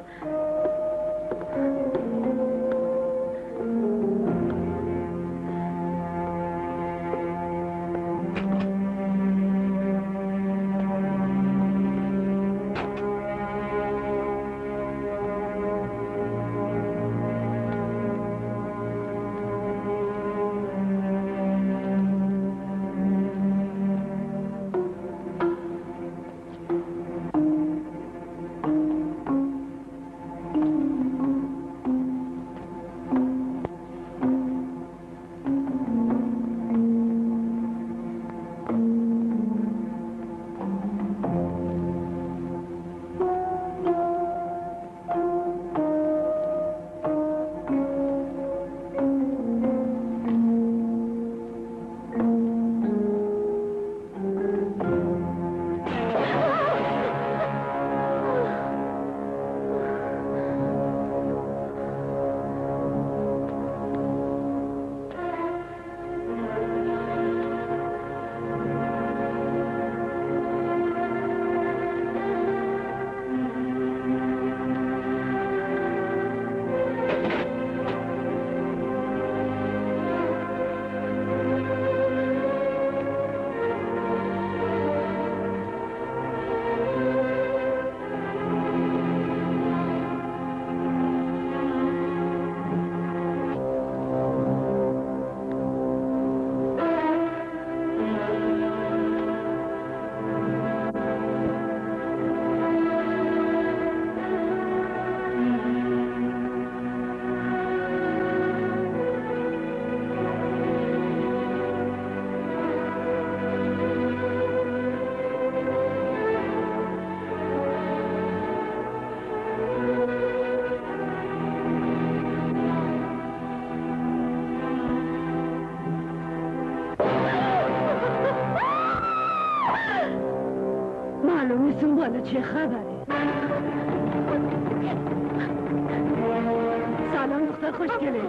چه خبره؟ سلام دختر خوشگله.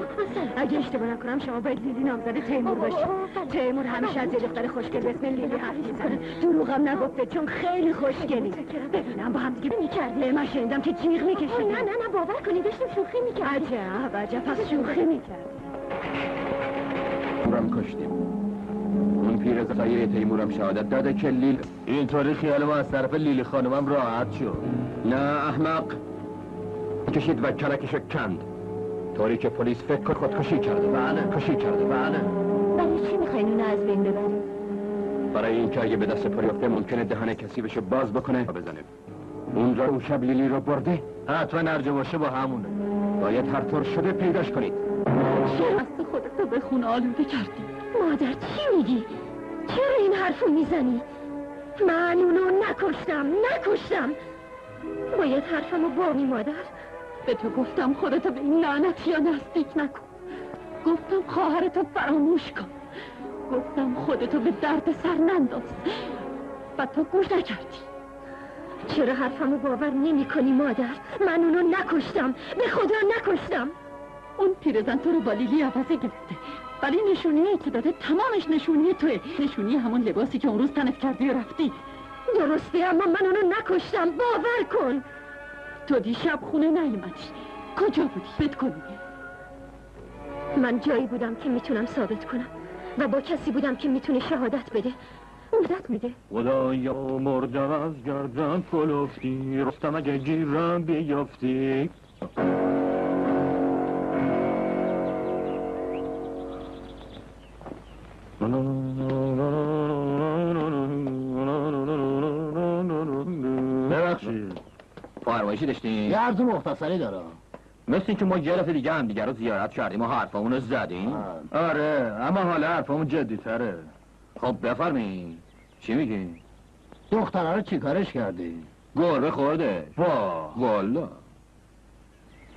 اگه اشتباه نکنم شما باید لیلی نامزده تیمور باشید. تیمور همیشه از یه دختر خوشگل به اسم لیلی حرف میزنه. دروغم نگفته چون خیلی خوشگلی. ببینم با هم دیگه میکردی. من شنیدم که جیغ میکشیدی. نه نه نه باور کنید داشتیم شوخی میکردی. عجب عجب پس شوخی میکردی. تیمورم کشتیم. پیرز غیر تیمورم شهادت داده که لیل اینطوری خیال ما از طرف لیلی خانمم راحت شد. نه احمق کشید و کلکش کند طوری که پلیس فکر خودکشی کرده. بله کشی کرده. بله ولی چی میخواین اونو از بین ببرید؟ برای اینکه اگه به دست پریافته ممکنه دهن کسی بشه باز بکنه بزنه. اون را اون شب لیلی رو برده حتما ارجواشه با همونه. باید هر طور شده پیداش کنید. چرا از خودت رو به خون آلوده کردی؟ مادر چی میگی؟ چرا این حرفو میزنی؟ من اونو نکشتم، نکشتم. باید حرفمو باری مادر. به تو گفتم خودتو به این لعنتیان نزدیک نکن. گفتم خواهرتو فراموش کن. گفتم خودتو به درد سر ننداز. و تو گوش نکردی. چرا حرفمو باور نمی کنی مادر؟ من اونو نکشتم، به خدا نکشتم. اون پیرزن تو رو با لیلی عوضه گرفته. ولی نشونیه که داده تمامش نشونیه توه. نشونیه همون لباسی که اون روز تنت کردی و رفتی. درسته اما من اونو نکشتم. باور کن. تو دیشب خونه نیومدی. کجا بودی؟ بد کنی. من جایی بودم که میتونم ثابت کنم و با کسی بودم که میتونه شهادت بده. مدت میده. خدایا مردم از گردم کلفتی. رفتم اگه گیرم بیافتی. ببخشید فرمایشی داشتیم؟ یه عرض مختصری دارم. مثل که ما یه دفعه دیگه هم دیگه رو زیارت کردیم و حرفامون رو زدیم. آره اما حالا حرفامون جدی تره. خب بفرمایید چی میگی؟ دختره رو چی کارش کردی؟ گربه خورده. واه والا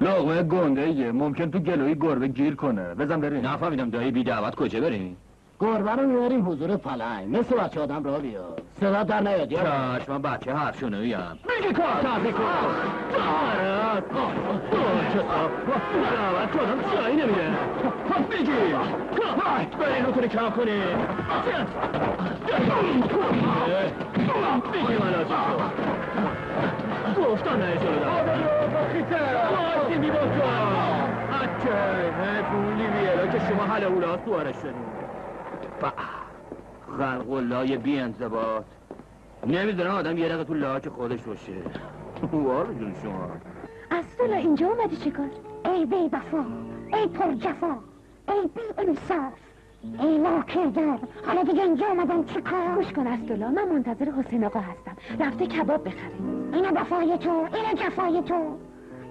لقمه گنده یه ممکن تو گلوی گربه گیر کنه. بزن بریم. نفهمیدم دایی بی دعوت کجا بریم؟ گربه رو میاریم حضور پلنگ، مثل بچه آدم را بیاد صدا در نیاد. چشم من بچه حرفشونویم. میگه کار تازه کار. آره ちょっと、わ、この強いねみたいな。ほっぺき、はい、これのこれかこれ。ほっぺきまだちょっと。もう蓋ないそれだ。あ、君もか。あっちゃい、ね、こんにびやらけしまはらうらとわらしに。ば、がんごらやびんざば。نمیدونم آدم یه رقه تو لاک خودش باشه. وارو جون شما اصلا اینجا اومدی چیکار؟ ای بی وفا، ای پر جفا، ای بی انصاف، ای ناکردار، حالا دیگه اینجا اومدم چیکار؟ گوش کن اصلا، من منتظر حسین آقا هستم، رفته کباب بخره. اینه وفای تو، اینه جفای تو.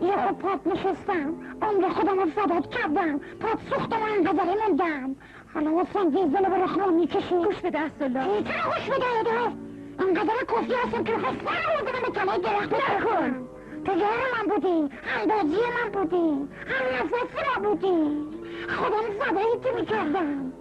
یهو پات نشستم، عمر خودم رو فدات کردم، پات سوختم و انقدری موندم. حالا حسین زلزله به رخمون میکشی. گوش بده اصلا. چرا گوش بده؟ انقدر کوفی هستم که خسته نمیدونم به کلای درخت نکن. تو یار من بودی، هم باجی من بودی، هم نفس را بودی. خودم فدایت میکردم.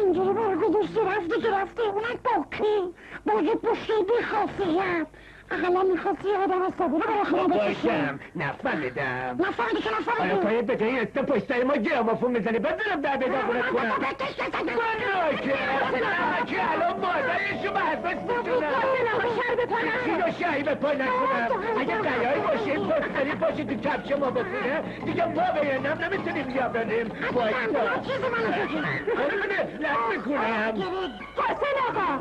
اینجوری بار گذاشتی رفتی که رفتی، اونت باکی باجه پشتی بیخاصیت. اقلا میخواستی آدم حسابی رو برای خودم بکشم. نفهمیدم نفهمیدی که نفهمیدی؟ آیا باید بکنی استا پشتای ما گرامافون میزنی بذارم در بگاه خونت کنم؟ من بکش نزدم گناکه گناکه الان مادرشو به حفظ میتونم چی رو شهی به پای نکنم. اگه قیایی باشه پستری باشه تو کفش ما بخونه دیگه پا بینم نمیتونیم یابنیم. اصلا چیزی منو بکنم آره لب میکنم. حسین آقا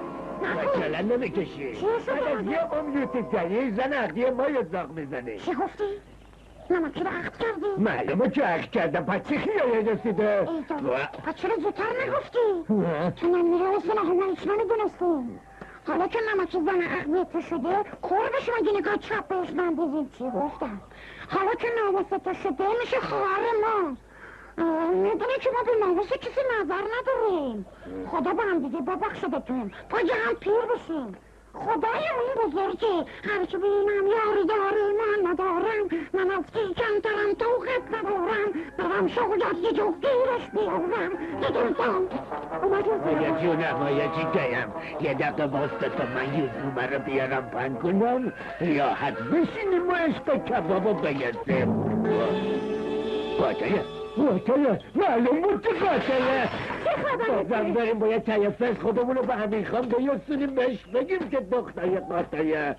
مثلا نمیکشی بعد از یه عمر یوتیب کنی زن عقدی ما یه زاغ میزنی. چی گفتی؟ نمکی رو عقد کردی؟ معلومه که عقد کردم پس چی خیاله رسیده؟ ای داره پس چرا زودتر نگفتی؟ تو نمیره حسین آقا من هیچ نمیدونستیم. حالا که نمکی زن عقدی تو شده قربش مگه نگاه چپ بهش نندازیم. چی گفتم؟ حالا که نواسه تو شده میشه خواهر ما. میدونه که ما به نوازه کسی نظر نداریم. خدا به هم دیگه ببخشه بتون پای هم پیر بشیم. خدای اون بزرگه هرچه بینم یاری داری من ندارم. من از کی کمترم تو قد ندارم. برم شغلت یه جو گیرش بیارم دیدونتم باید جونم آیا چی گیم یه دقیقه واسطه تا من یه زومه رو بیارم پن کنم راحت بشینیم و عشق کبابو بگردیم. باید قاتله معلوم بود که قاتله. چه خبره؟ بازم بریم باید تیفز خودمونو به همین خان بیستونیم بهش بگیم که دختر قاتله.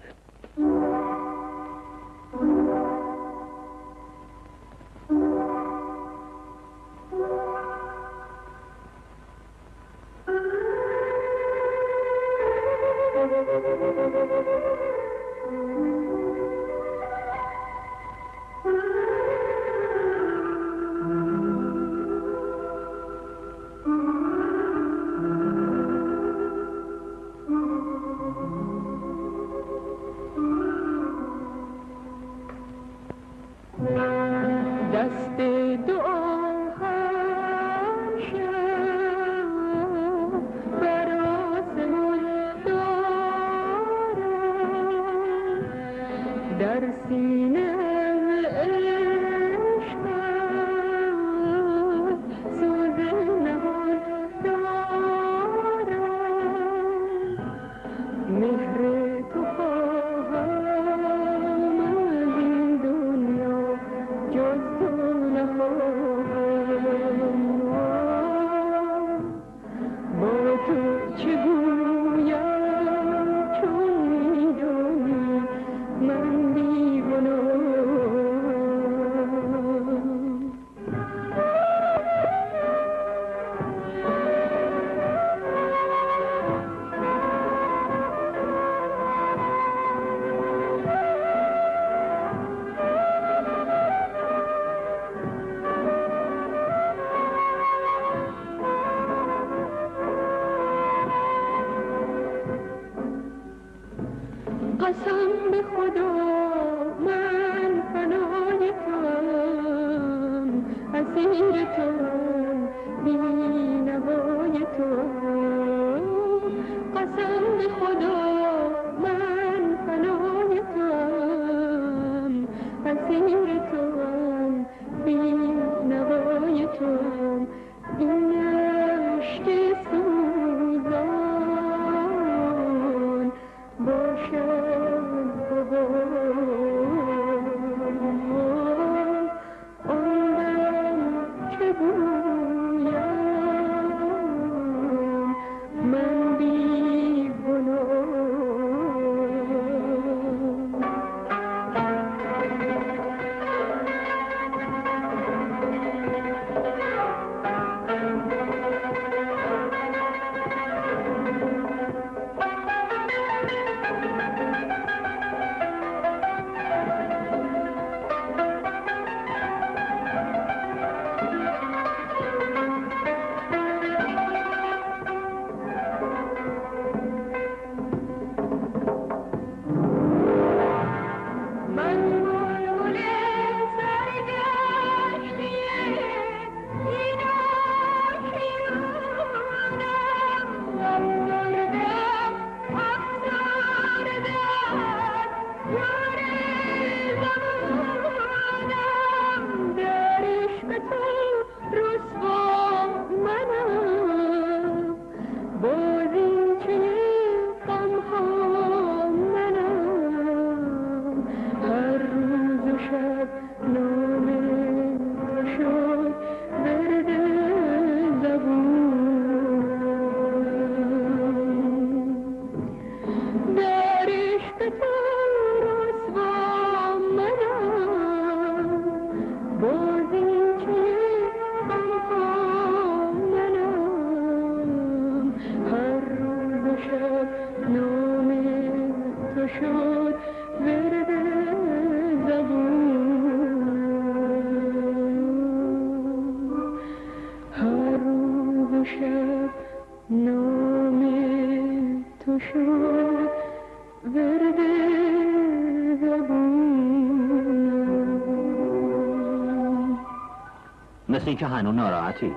مثل که هنو ناراحتی.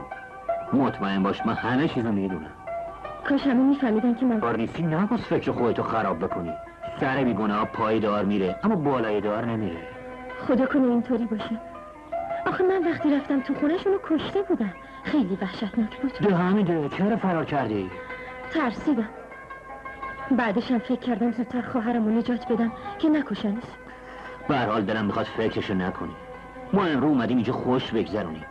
مطمئن باش من همه چیزو میدونم. کاش همه میفهمیدن که من باریسی نباز فکر خودتو خراب بکنی. سر بیگناه پای دار میره اما بالای دار نمیره. خدا کنه اینطوری باشه. آخه من وقتی رفتم تو خونهشونو کشته بودم. خیلی وحشتناک بود. ده همینه. چرا فرار کردی؟ ترسیدم. بعدشم فکر کردم زودتر خواهرمو نجات بدم که نکشنش. به هر حال دلم میخواد فکرشو نکنی. ما امروز اومدیم اینجا خوش بگذرونیم.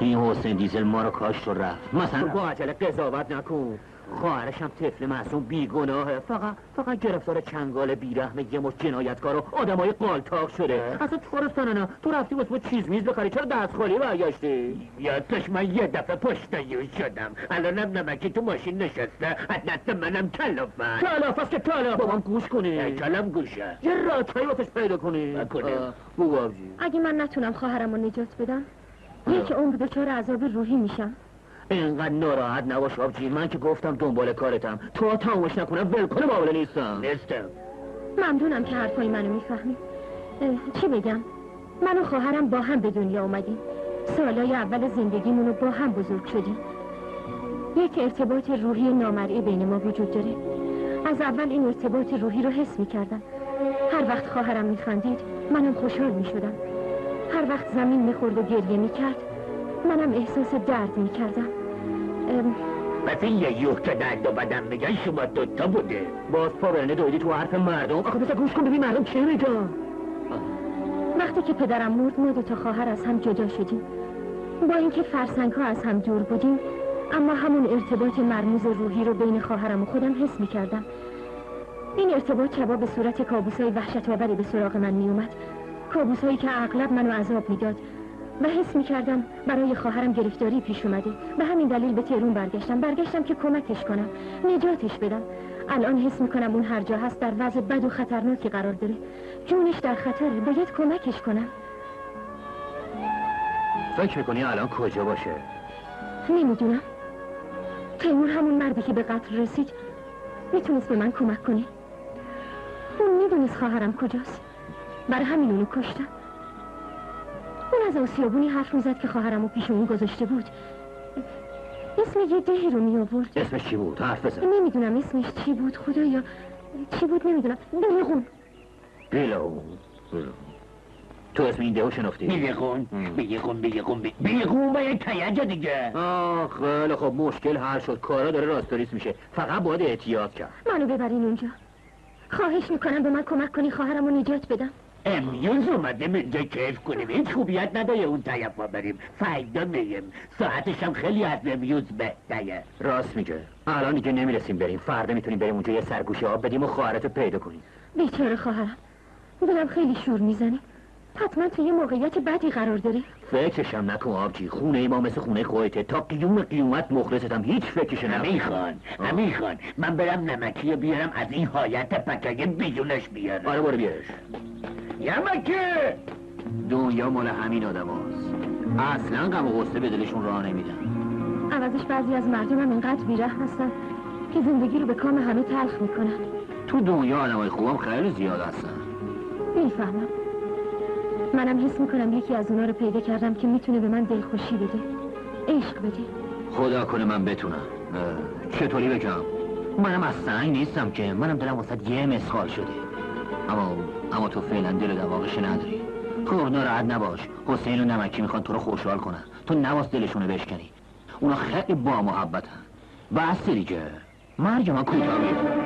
این حسین دیزل ما رو کاشت و رفت. مثلا با عجله قضاوت نکن. خواهرشم طفل معصوم بیگناهه. فقط فقط گرفتار چنگال بیرحمه یه مش جنایتکار و آدمای قالتاق شده. اصلا چیکارش کنه؟ تو رفتی واسه چیز میز بخری چرا دست خالی برگشتی؟ یادش من یه دفعه پشتیون شدم. الانم نمکی تو ماشین نشسته. البته منم کلافم. کلافم که کلافم. بابام گوش کنه. کلام گوشه. یه راهی واسش پیدا کنی. نکنه. باباجی. اگه من نتونم خواهرمو نجات بدم یک عمر دچار عذاب روحی میشم. اینقدر ناراحت نباش آبجی. من که گفتم دنبال کارتم. تو تمومش نکنم ولکنه باوله نیستم. نیستم. ممنونم که حرفای منو میفهمی. چی بگم؟ من و خواهرم با هم به دنیا اومدیم. سالای اول زندگیمونو با هم بزرگ شدیم. یک ارتباط روحی نامرئی بین ما وجود داره. از اول این ارتباط روحی رو حس میکردم. هر وقت خواهرم میخندید منم خوشحال میشدم. هر وقت زمین میخورد و گریه میکرد منم احساس درد میکردم. پس این یه یوه که درد و بدن میگن شما دوتا بوده. باز پا برنه دویدی تو حرف مردم. آخه بسه گوش کن ببین مردم چه میگن. وقتی که پدرم مرد ما دوتا خواهر از هم جدا شدیم. با اینکه فرسنگ ها از هم دور بودیم اما همون ارتباط مرموز روحی رو بین خواهرم و خودم حس میکردم. این ارتباط شبا به صورت کابوسای وحشت‌آوری به سراغ من میومد. کابوس‌هایی که اغلب منو عذاب میداد و حس میکردم برای خواهرم گرفتاری پیش اومده. به همین دلیل به تهران برگشتم. برگشتم که کمکش کنم، نجاتش بدم. الان حس میکنم اون هر جا هست در وضع بد و خطرناکی قرار داره. جونش در خطره. باید کمکش کنم. فکر میکنی الان کجا باشه؟ نمیدونم. تهران همون مردی که به قتل رسید میتونست به من کمک کنه. اون میدونست خواهرم کجاست. برای همین اونو کشتم. اون از آسیابونی حرف میزد که خواهرمو پیش اون گذاشته بود. اسم یه دهی رو میآورد. اسمش چی بود؟ حرف بزن. نمیدونم اسمش چی بود. خدایا چی بود نمیدونم. بیلقون. بیلقون. تو اسم این دهو شنفتی؟ بیلقون بیلقون بیلقون بیلقون باید کیجه دیگه. آه خیلی خب مشکل حل شد. کارا داره راستوریس میشه. فقط باید احتیاط کرد. منو ببرین اونجا. خواهش میکنم به من کمک کنی خواهرمو نجات بدم. امروز اومده اینجا کیف کنیم. هیچ خوبیت نداره اون طرف ما بریم. فردا میریم. ساعتش هم خیلی از امروز بهتره. راست میگه. الان دیگه نمیرسیم بریم. فردا میتونیم بریم اونجا یه سرگوشه آب بدیم و خواهرتو پیدا کنیم. بیچاره خواهرم. دلم خیلی شور میزنه. حتما توی یه موقعیت بدی قرار داره. فکرش هم نکن آبجی. خونه ما مثل خونه خودته. تا قیوم قیومت مخلصتم. هیچ فکرش نکن. نمیخوان نمیخوان من برم نمکی بیارم از این حالت پکگه بیجونش بیارم. آره برو بیارش. یمکه دنیا مال همین آدم هاست. اصلا غم و غصه به دلشون راه نمیدن. عوضش بعضی از مردم هم اینقدر بیرحم هستن که زندگی رو به کام همه تلخ میکنن. تو دنیا آدمای خوبم خیلی زیاد هستن. میفهمم. منم حس میکنم یکی از اونا رو پیدا کردم که میتونه به من دلخوشی بده، عشق بده. خدا کنه من بتونم. چطوری بگم؟ منم از سنگ نیستم که. منم دلم واسه یه مسخال شده. اما اما تو فعلا دل و دواقش نداری. خب ناراحت نباش. حسین و نمکی میخوان تو رو خوشحال کنن. تو نواس دلشونو بشکنی. اونا خیلی با محبتن. بس دیگه. مرگ ما کوتاه میاد.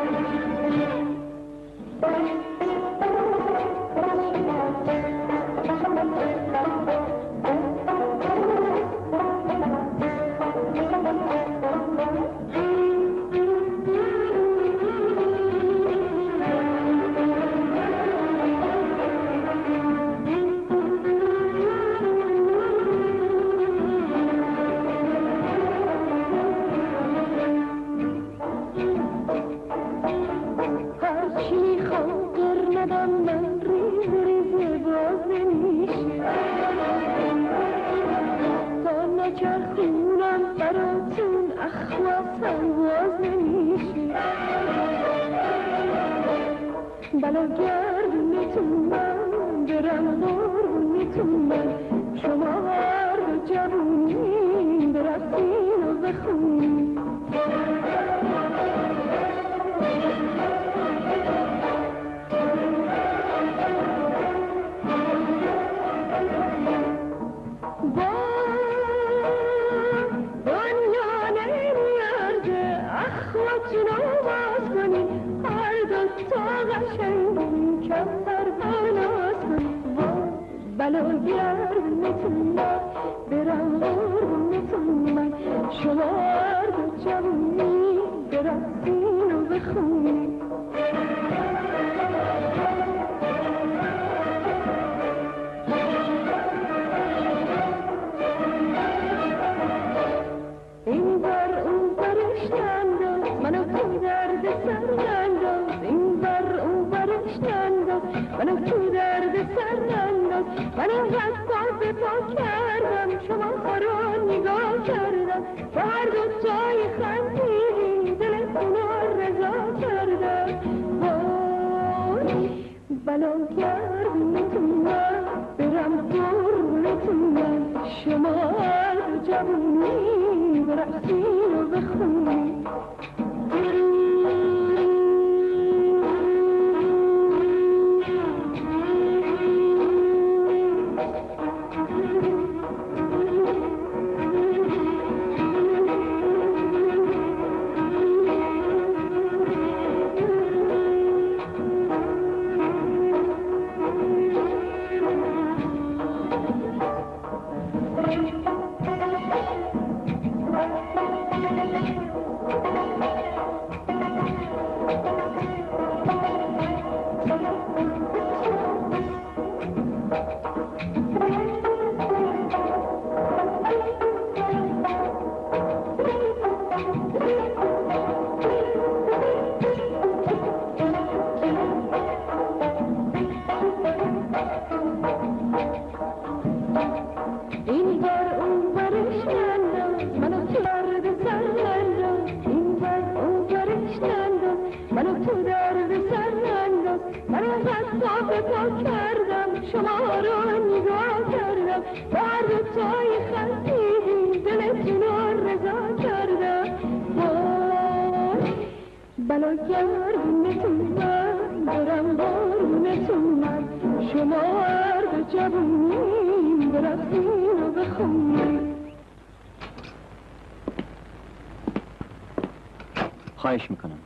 خواهش میکنم.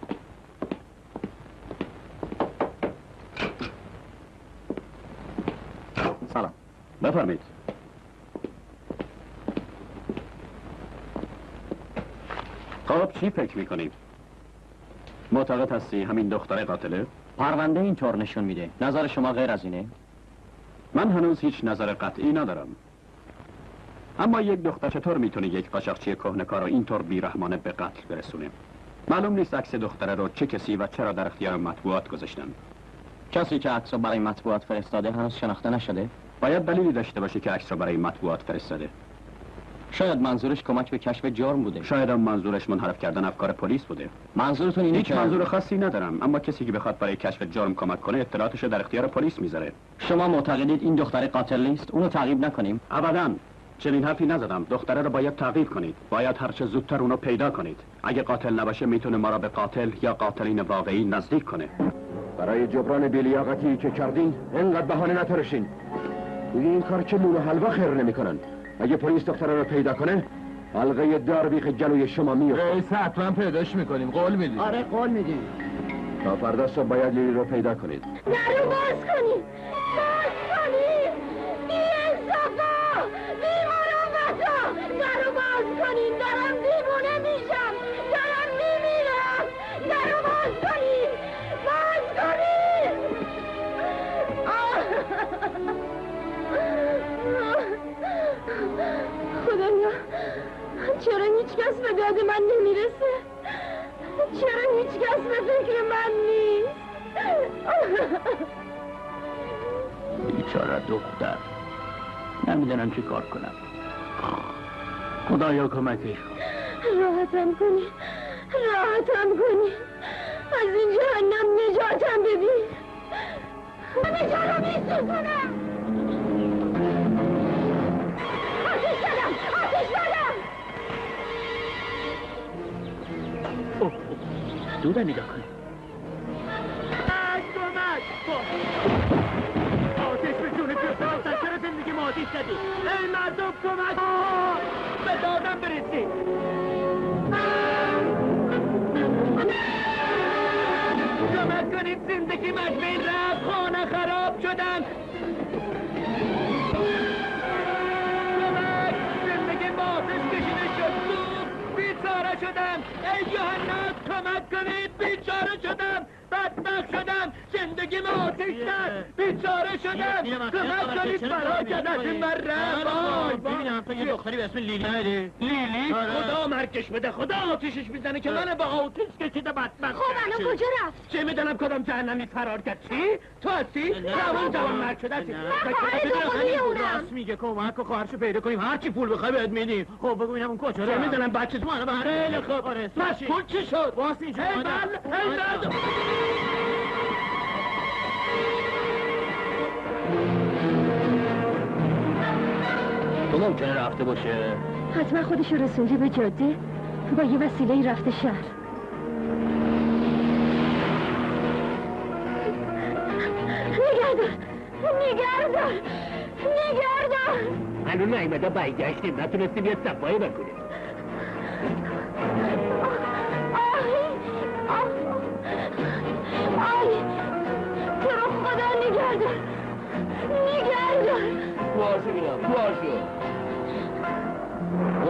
سلام. بفرمایید. خب چی فکر میکنیم؟ معتقد هستی همین دختر قاتله؟ پرونده اینطور نشون میده. نظر شما غیر از اینه؟ من هنوز هیچ نظر قطعی ندارم. اما یک دختر چطور میتونه یک قاچاقچی کهنه‌کار رو اینطور بیرحمانه به قتل برسونه؟ معلوم نیست عکس دختره رو چه کسی و چرا در اختیار مطبوعات گذاشتن. کسی که عکس رو برای مطبوعات فرستاده هنوز شناخته نشده؟ باید دلیلی داشته باشه که عکس رو برای مطبوعات فرستاده. شاید منظورش کمک به کشف جرم بوده. شاید هم منظورش منحرف کردن افکار پلیس بوده. منظورتون اینه؟ هیچ که... منظور خاصی ندارم، اما کسی که بخواد برای کشف جرم کمک کنه اطلاعاتش رو در اختیار پلیس میذاره. شما معتقدید این دختر قاتل نیست؟ اونو تعقیب نکنیم؟ ابداً. چنین حرفی نزدم. دختره رو باید تعقیب کنید. باید هرچه زودتر اونو پیدا کنید. اگه قاتل نباشه میتونه ما را به قاتل یا قاتلین واقعی نزدیک کنه. برای جبران بی‌لیاقتی که کردین انقدر بهانه نتراشین. دیگه این کار چه لونه حلوا خیر نمیکنن. اگه پلیس دختره رو پیدا کنه حلقه دار بیخ جلوی شما میفته. رئیس حتما پیداش میکنیم. قول میدیم. آره قول میدیم. تا فردا صبح باید لیلی رو پیدا کنید. درو باز کنید. باز کنید. درو باز کنین، دارم دیوونه میشم، دارم میمیرم، درو باز کنین، باز کنین. خدایا چرا هیچ کس به داد من نمیرسه؟ چرا هیچ کس به فکر من نیست؟ بیچاره دختر، نمیدونم چی کار کنم. خدایا کمکش کن. راحتم کنی، راحتم کنی، از این جهنم نجاتم بدی. دورا نگاه کن. آتش آمد. آتش به جون پیرسال سرکر زندگی ما آتش زدی. ای مردم کمک کن. به دادم برسید. کمک کنید زندگی من به این رفت. خانه خراب شدم. کمک. زندگی ما آتش کشیده شد. سوخت. بیچاره شدم. ای جهنم. کمک کنید بیچاره شدم، بدبخت شدم، زندگیم آتش زد، بیچاره شدم، کمک کنید فرار کردم این رفای. ببینم تو یه دختری به اسم لیلی هره. لیلی؟ خدا مرگش بده، خدا آتشش میزنه که من به آتش کشیده بدبخت. خب الان کجا رفت؟ چه میدونم کدام جهنمی فرار کرد. چی؟ تو هستی؟ روان جوان مرگ شده هستی. من خواهر دوقلوی اونم. راست میگه کمک و خواهرشو پیدا کنیم، هرچی پول بخوای بهت میدیم. خب بگو اینم اون کجا رفت؟ چه میدونم بچه تو منو بهره. خب آره. مسئول چی شد؟ واسه اینجا اومدم. تو ممکنه رفته باشه؟ حتما خودشو رسونده به جاده، با یه وسیله‌ای رفته شهر. نگردم! نگردم! نگردم! هنون نایمده برگشتیم، نتونستیم یه صفایی بکنیم. آی! تو رو خدا نگردم! نگردم! باشه بیرم، باشه!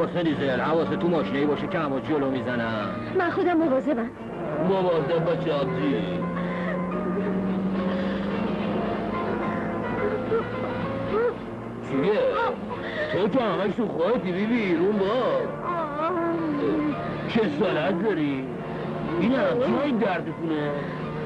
قصه دیزل، حواست تو ماشینه‌ای باشه که همه جلو میزنم. من خودم مواظبم. مواظب باش آبجی. چیه؟ تو که همه‌شون خودتی بی بیرون باز. چه سالت داری؟ این همچین های درد کنه؟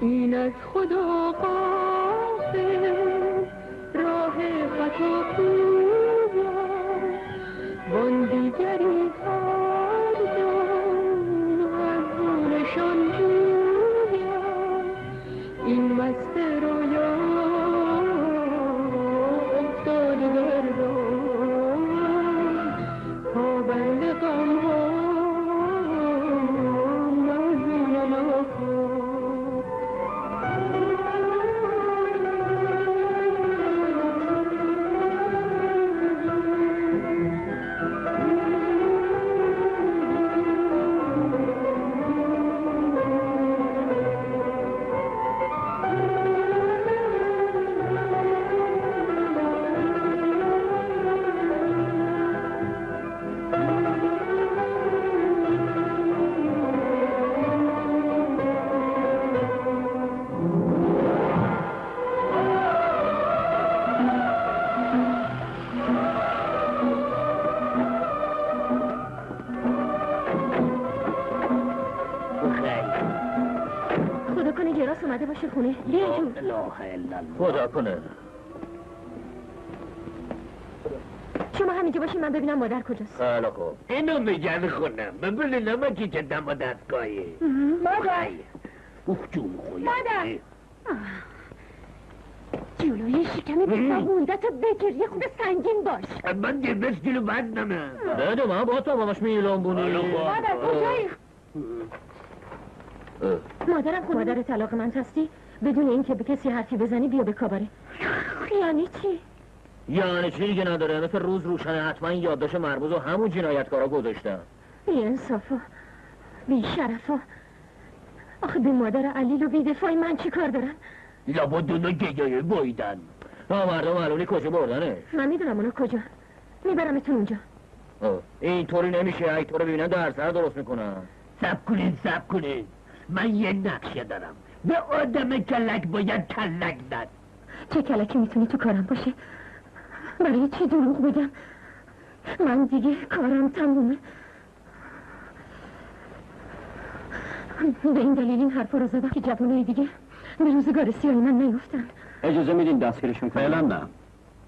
این از خدا قافه راه خطا خوبا وان دیگری هر دو از دورشان جویا این مست رویا افتاده در راه پابند غم ها مظلوم نخواه خدا کنه. شما همینجا باشین من ببینم مادر کجاست. خیلی خوب. اینو میگن خونم. من ببینم اگه جدم با دستگاهی. مادر. اوه جون خویی. مادر. جلوی شکمی بسا بونده تا بگیر. یه خوب سنگین باش. من دیگه بس کیلو بند نمه. بده من با تا باباش میلون بونی. مادر کجایی؟ مادرم خونه. مادر طلاق من هستی؟ بدون اینکه به کسی حرفی بزنی بیا به کاباره. یعنی چی؟ یعنی چی دیگه نداره. مثل روز روشنه. حتما یادداشت مرموز و همون جنایتکارا گذاشتن. بی انصافا، بی شرفا. آخه به مادر علیل و بی دفاعی من چی کار دارم؟ لابد اونا گدایه بایدن. ها مردم علونی کجا بردنش؟ من میدونم اونا کجا. میبرمتون اونجا. اینطوری نمیشه. ای تو رو ببینن در سر درست میکنن. صبر کنین صبر کنین. من یه نقشه دارم. به آدم کلک باید کلک داد. چه کلکی میتونی تو کارم باشه؟ برای چی دروغ بگم؟ من دیگه کارم تمومه. به این دلیل این حرف رو زدم که جوانای دیگه به روزگار سیاهی من نیفتن. اجازه میدین دستگیرشون کنیم؟ فعلا نه.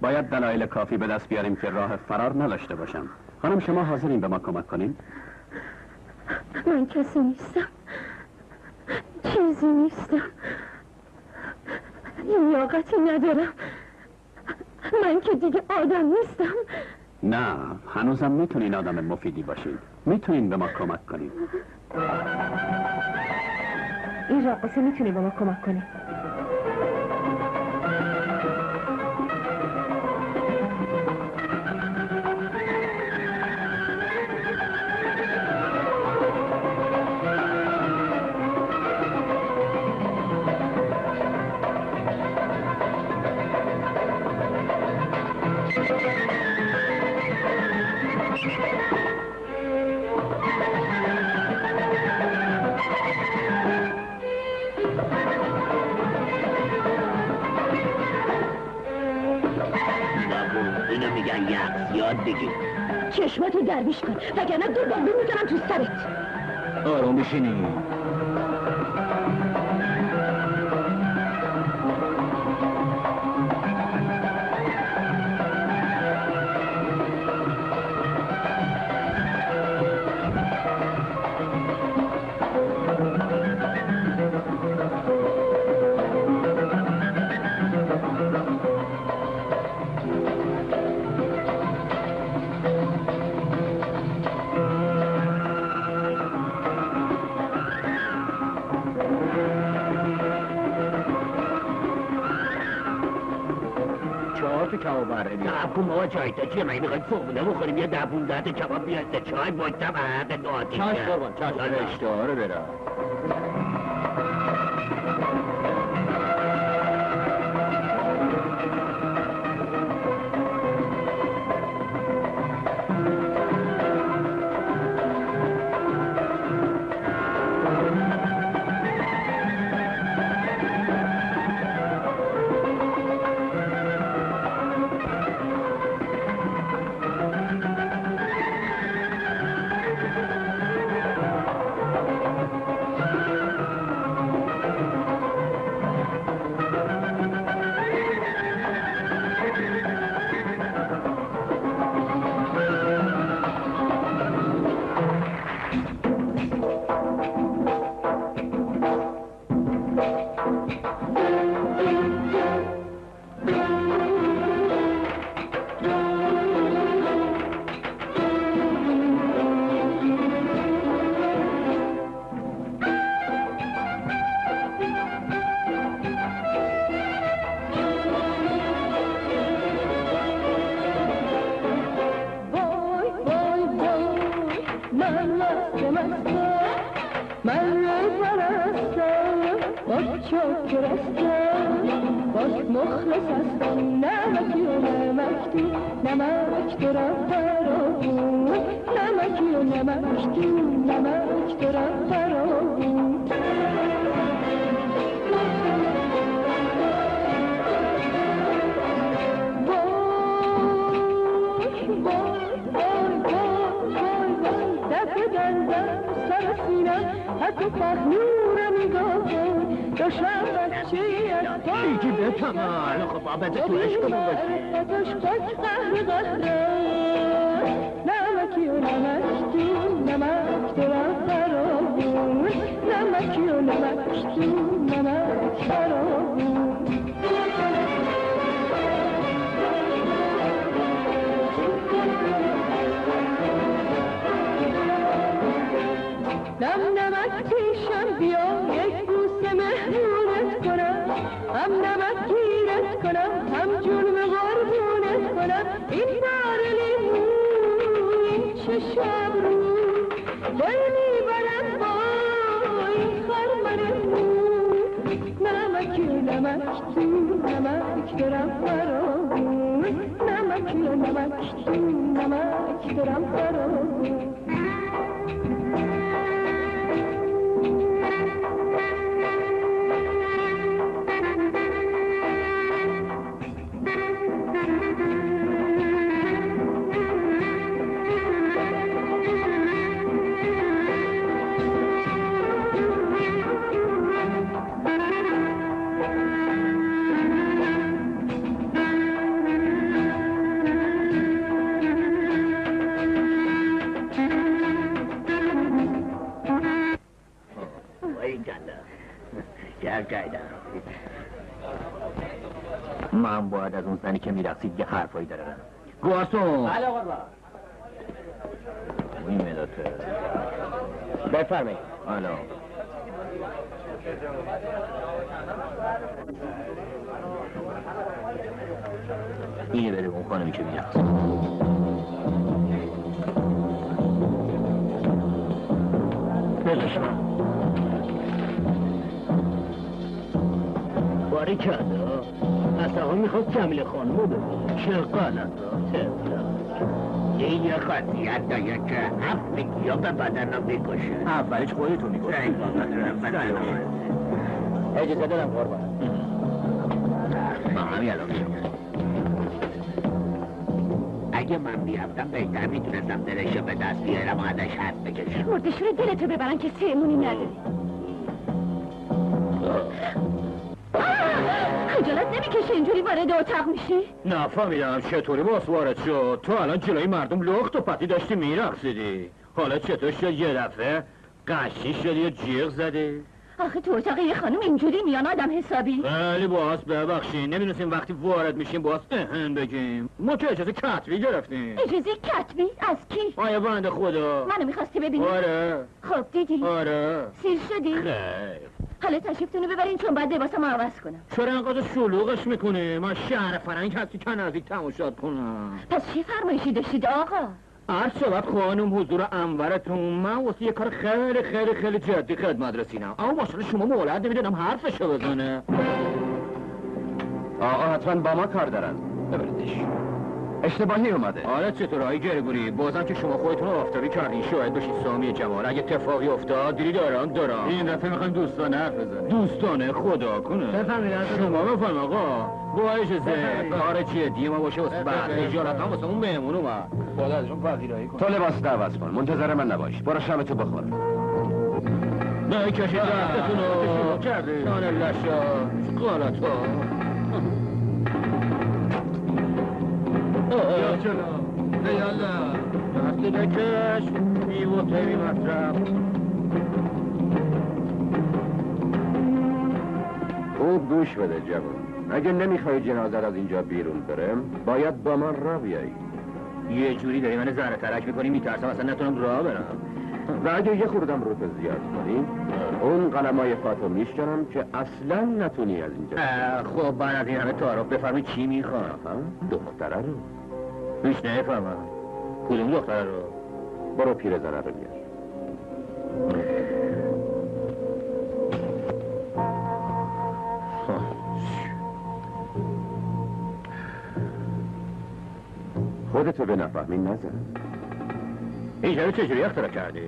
باید دلایل کافی به دست بیاریم که راه فرار نداشته باشم. خانم شما حاضرین به ما کمک کنین؟ من کسی نیستم، چیزی نیستم، لیاقتی ندارم. من که دیگه آدم نیستم. نه، هنوزم میتونین آدم مفیدی باشین. میتونین به ما کمک کنین. این راقصه میتونه به ما کمک کنه. چشمتو درویش کن، وگرنه دو بامبی میکنم تو سرت. آروم بشینی. دعبون ما چایتا چیه؟ من میخواید صبونه بخوریم یه دعبون دهت کباب بیاسته چای بایدم عرق نادیسته. چاش قربان، چاش قربان، اشتهاره برم. هالجایده. من باید از اون زنی که میرقصید یه حرفایی دارم. گوارسون. بله قربان. این مداته. بفرمایید. الو. اینه بره اون خانمی که میرقصید. بگشم باری کرده اصلا ها میخواد کمیل خانمو ببینید چه غلط ها این یه خاصیت دایه که هفت یا به بدن ها بکشه اولش خودتو میگوشه اجازه دارم قربان ما همین الان میرم اگه من بیابدم بهتر میتونستم دلشو به دست بیارم و ازش حد بکشم مردشو رو دلتو ببرن که سیمونی نداری خجالت نمیکشه اینجوری وارد اتاق میشی؟ نه فهمیدم چطوری باز وارد شد تو الان جلوی مردم لخت و پتی داشتی میرقصیدی حالا چطور شد یه دفعه قشی شدی یا جیغ زدی؟ آخه تو اتاق یه خانم اینجوری میان آدم حسابی ولی باز ببخشین نمیدونستیم وقتی وارد میشیم باز اهن بگیم ما که اجازه کتبی گرفتیم اجازه کتبی؟ از کی؟ آیا بنده خدا منو میخواستی ببینی؟ آره خب دیدی؟ آره سیر شدی؟ خیر حالا تشریفتونو ببرین چون بعد لباسمو عوض کنم چرا انقدر شلوغش میکنه؟ من شهر فرنگ هستی که نزدیک تماشات کنم پس چه فرمایشی داشتید آقا؟ عرض شود خانم حضور انورتون من واسه یه کار خیلی خیلی خیلی جدی خدمت رسیدم اما ماشاءالله شما مولد نمیدونم حرفشو بزنه آقا حتما با ما کار دارن ببریدش اشتباهی اومده آره چطور آقای گریگوری بازم که شما خودتون رو آفتابی کردین شاید باشید سامی جمال اگه اتفاقی افتاد دیری دارم دارم این دفعه میخوایم دوستانه حرف بزنیم دوستانه خدا کنه بفهمید شما بفهم آقا گواهش زه بهار چیه دیگه ما باشه واسه بعد اجالت هم واسه اون مهمون اومد باید ازشون پذیرایی کن تو لباس عوض کن منتظر من نباش برو شامتو بخور بکشید دستتونو کردی شانه لشا غلط ها یا چلا ایالا دستی نکش میو تبی مطرف خوب گوش بده جوان اگه نمیخوای جنازه از اینجا بیرون برم باید با من را بیایی یه جوری داری من زهر ترک میکنی میترسم اصلا نتونم راه برم و اگه یه خوردم روت زیاد کنی اون قلمای فاتو میشکنم که اصلا نتونی از اینجا خب بعد از این همه تعارف بفرمی چی میخوام دختره رو هیچ نفهمم کدوم دختره رو برو پیرزنه رو بیار خودتو به نفهمی نزن اینجا رو چجوری اختراع کردی؟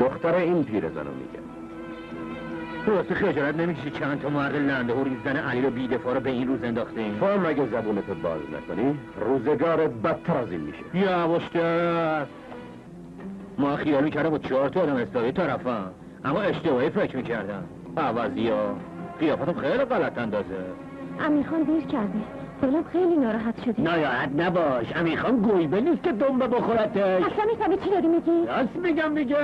دختر این پیرزن رو میگه راستی خجالت نمیکشی چند تا مرد لنده و ریزدن علی رو بیدفاع رو به این روز انداختیم فهم اگه زبونتو باز نکنی روزگارت بدتر از این میشه یواشتر ما خیال میکردم با چهار تا آدم اصلاحی طرفم اما اشتباهی فکر میکردم عوضی ها قیافتم خیلی غلط اندازه امیرخان دیر کردی سلام خیلی ناراحت شدی ناراحت نباش امیرخان گویبه نیست که دنبه بخورتش اصلا میفهمی چی داری میگی؟ راست میگم میگه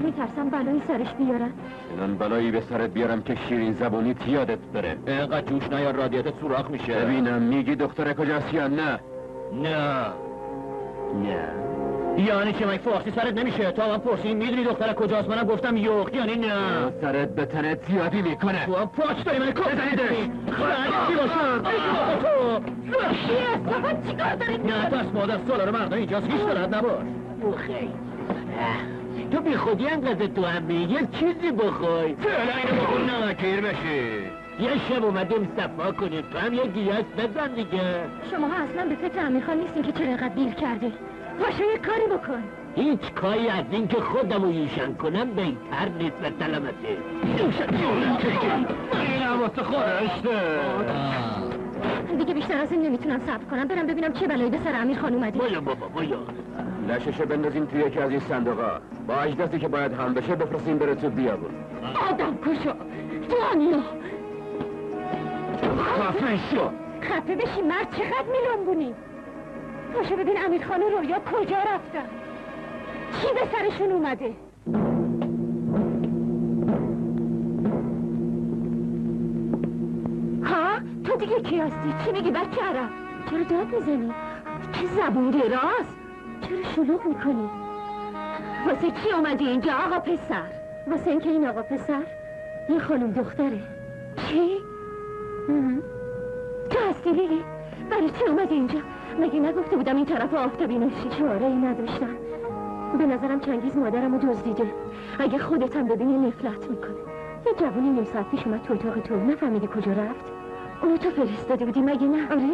میترسم بلایی سرش بیارم من بلایی به سرت بیارم که شیرین زبونی یادت بره اینقدر جوش نیا رادیاتت سوراخ میشه ببینم میگی دختره کجاست یا نه نه نه یعنی که من فارسی سرت نمیشه تا من پرسیدم میدونی دختره کجاست منم گفتم یوخ یعنی نه سرت به تنت زیادی میکنه تو پاچ داری من کار بزنیدش خرکی باشم تو چی کار داری نه دست مادر سالار مردم اینجاست هیچ دارد نباش خیلی تو بی خودی انقدر تو هم میگه چیزی بخوای فعلا اینو بخور نمکیر بشه یه شب اومدیم صفا کنیم تو هم یه گیاس بزن دیگه شما ها اصلا به فکر امیرخان نیستین که چرا اینقدر دیر کرده باشه یه کاری بکن هیچ کاری از این که خودم رو یوشن کنم بهتر نیست و سلامته یوشن یوشن این هم واسه خودشته دیگه بیشتر از این نمیتونم صبر کنم برم ببینم چه بلایی به سر امیرخان اومده بیا بابا بیا لاششه بندازیم توی یکی از این صندوقا. با اجدستی که باید هم بشه بفرستیم بره تو بیابون. آدم کشو دانیو، خفه شو. خفه بشی مرد، چقدر میلنبونی؟ پاشو ببین امیرخان و رویا کجا رفتن، چی به سرشون اومده. ها تو دیگه کی هستی؟ چی میگی بچه عرب؟ چرا داد میزنی؟ چه زبون دراز؟ چرا شلوغ میکنی؟ واسه کی اومدی اینجا آقا پسر؟ واسه اینکه این آقا پسر یه خانم دختره. چی؟ تو هستی لیلی؟ برای چی اومدی اینجا؟ مگه نگفته بودم این طرف آفتابی نوشی؟ چاره‌ای نداشتم. به نظرم چنگیز مادرمو دزدیده. اگه خودتم ببینی نفلت میکنه. یه جوونی نیم ساعت پیش اومد تو اتاق تو، نفهمیدی کجا رفت؟ اونو تو فرستاده بودی مگه نه؟ آره؟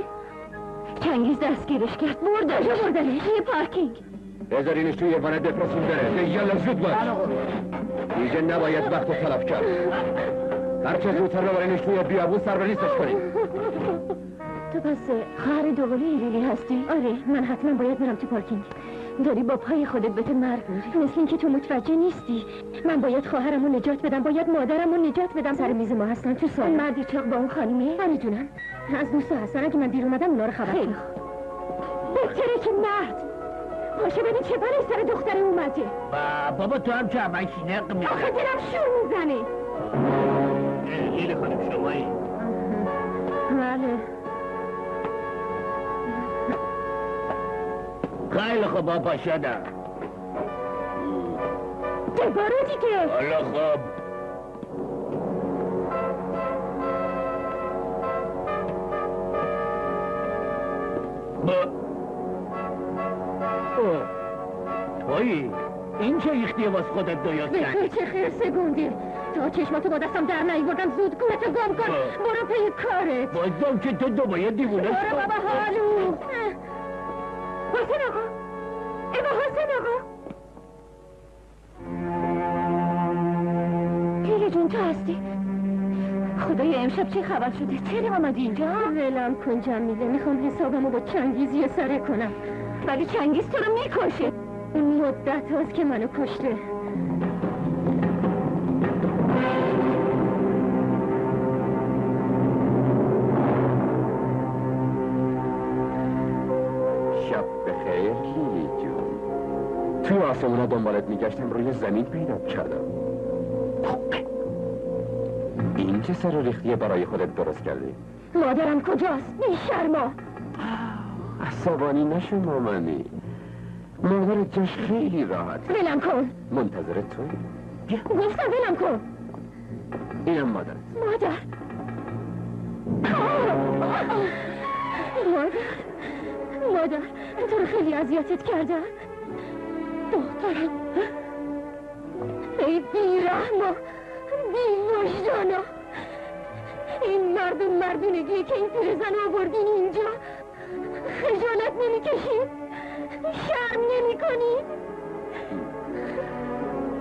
چنگیز دستگیرش کرد، بردش بردش توی پارکینگ. بذارینش توی یه وانت بفرستیم بره. یالا زود باش، دیگه نباید وقتو تلف کرد. هرچه زودتر ببرینش توی بیابون، سر به نیستش کنیم. تو پس خواهر دوقلوی لیلی هستی؟ آره، من حتما باید برم تو پارکینگ. داری با پای خودت بهت مرگ میری، مثل اینکه تو متوجه نیستی. من باید خواهرمو نجات بدم، باید مادرمو نجات بدم. سر میز ما هستن تو سال مردی چاق با اون خانمه. من میدونم از دوستا هستن، اگه من دیر اومدم اونا رو خبر کنم. بهتره که مرد باشه. ببین چه بلایی سر دختر اومده. با بابا تو هم که همش نق میزنی، آخه دلم شور میزنه. لیلی خانم شمایی؟ بله. خیلی خوب بابا شدم. دوباره دیگه؟ حالا خوب تویی؟ این چه ایختیه واس خودت دویاز کنی؟ به تو چه خرسه گندی؟ تا چشماتو با دستم در نیاوردم زود گورتو گم کن. برو پی کارت. بازم که تو دو باید دیوونه شد. برو بابا حالو. حسین آقا، ایوه حسین آقا. لیلی جون تو هستی؟ خدای امشب چه خبر شده؟ چرا آمدی اینجا؟ ولم کن جمیله، میخوام حسابمو با چنگیز یه سره کنم. ولی چنگیز تو رو میکشه. این مدت هاست که منو کشته. توی آسمونا دنبالت میگشتم، روی زمین پیدات کردم. این چه سر ریختیه برای خودت درست کردی؟ مادرم کجاست؟ این شرما. عصبانی نشو مامانی، مادرت جاش خیلی راحت. ولم کن، منتظر تو. گفتم ولم کن. اینم مادرت. مادر مادر مادر تو رو خیلی اذیتت کردم. دخترم ای بیرحم و بی‌وجدانا، این مردم مردونگیه که این پیرزن آوردین اینجا. خجالت نمیکشین؟ شرم نمیکنین؟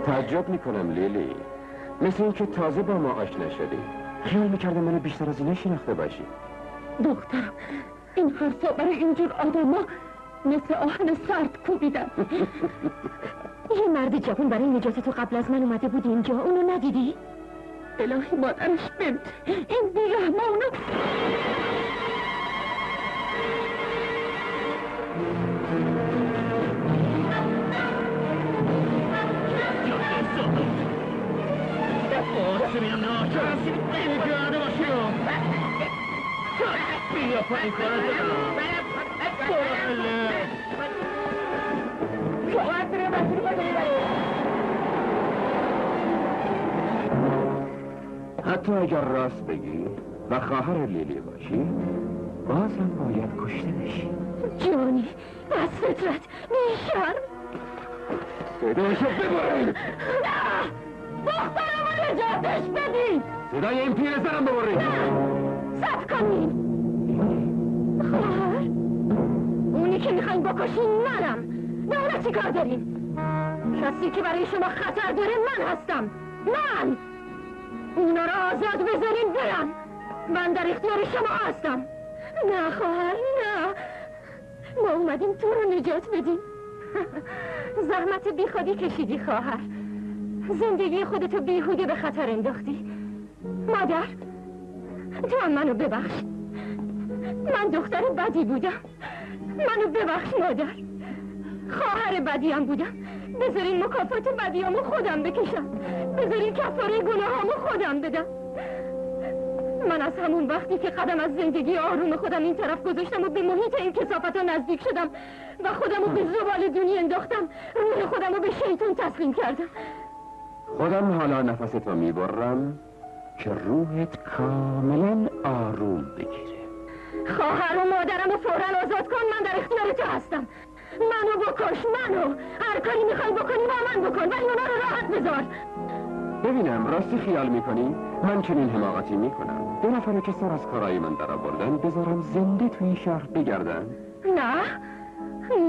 تعجب میکنم لیلی، مثل اینکه تازه با ما آشنا شدی. خیال میکردم منو بیشتر از اینه شناخته باشی. دخترم این حرفا برای اینجور آدما مثل آهن سرد کوبیدم. یه مرد جوان برای نجات تو قبل از من اومده بود اینجا، اونو ندیدی؟ الهی مادرش بمت، این بیرحمه اونو. حتی اگر راست بگی و خواهر لیلی باشی، بازم باید کشته بشی. جانی، از فطرت میشرم. صدایشو ببرید. نه، دخترمو نجاتش بدید. صدای این پیرزنم ببرید. نه، صبر کنید. اونی که میخواین بکشین منم. به اونا چی کار داریم؟ کسی که برای شما خطر داره من هستم، من! اونا را آزاد بذارین برم، من در اختیار شما هستم. نه خواهر، نه، ما اومدیم تو رو نجات بدیم. زحمت بی خودی کشیدی خواهر، زندگی خودتو بیهوده به خطر انداختی. مادر، تو منو ببخش، من دختر بدی بودم، منو ببخش مادر. خواهر بدیم بودم، بذارین مکافات بدیامو خودم بکشم، بذارین کفاره گناهامو خودم بدم. من از همون وقتی که قدم از زندگی آروم خودم این طرف گذاشتم و به محیط این کثافتا نزدیک شدم و خودمو به زبال دنیا انداختم، روی خودمو به شیطان تسلیم کردم. خودم حالا نفستو میبرم که روحت کاملا آروم بگیره. خواهر و مادرمو فوراً آزاد کن، من در اختیار تو هستم. منو بکش، منو هر کاری میخوای بکنی با من بکن، ولی اونا رو راحت بذار. ببینم راستی خیال میکنی من چنین حماقتی میکنم؟ دو نفر که سر از کارای من در آوردن بذارم زنده توی این شهر بگردن؟ نه،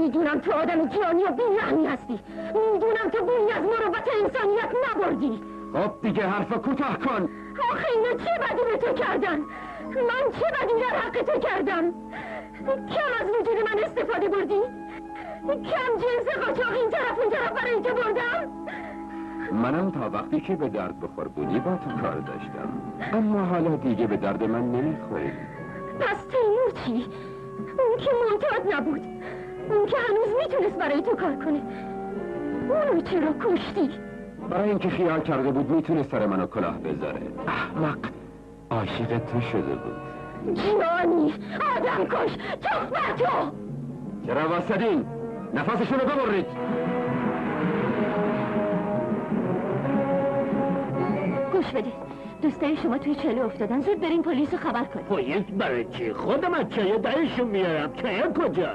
میدونم تو آدم جانی و بیرحمی هستی، میدونم تو بویی از مروت انسانیت نبردی. خب دیگه حرف کوتاه کن. آخه اینا چه بدی به تو کردن؟ من چه بدی در حق تو کردم؟ کم از وجود من استفاده بردی؟ کم جنس قاچاق این طرف اون طرف برای تو بردم؟ منم تا وقتی که به درد بخور بودی با تو کار داشتم، اما حالا دیگه به درد من نمیخوری. پس تیمور چی؟ اون که معتاد نبود، اون که هنوز میتونست برای تو کار کنه، اونو چرا کشتی؟ برای اینکه خیال کرده بود میتونست سر منو کلاه بذاره. احمق، عاشق تو شده بود. جانی، آدم کش، توف بر تو! چرا واسدین؟ نفسشونو ببرید! گوش بده، دوستای شما توی چله افتادن، زود برین پلیس رو خبر کنید. پلیس برای چی؟ خودم از چله درشون میارم. چله کجا؟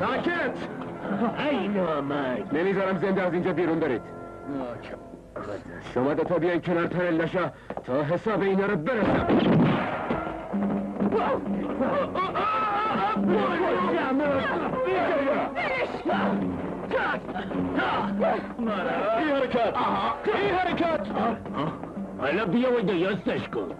ساکت! ای نامرد! نمیذارم زنده از اینجا بیرون برید. شما دوتا بیاین کنار تنل نشا تا حساب اینا رو برسم. این حرکت! این حرکت! حالا بیا و درستش کن.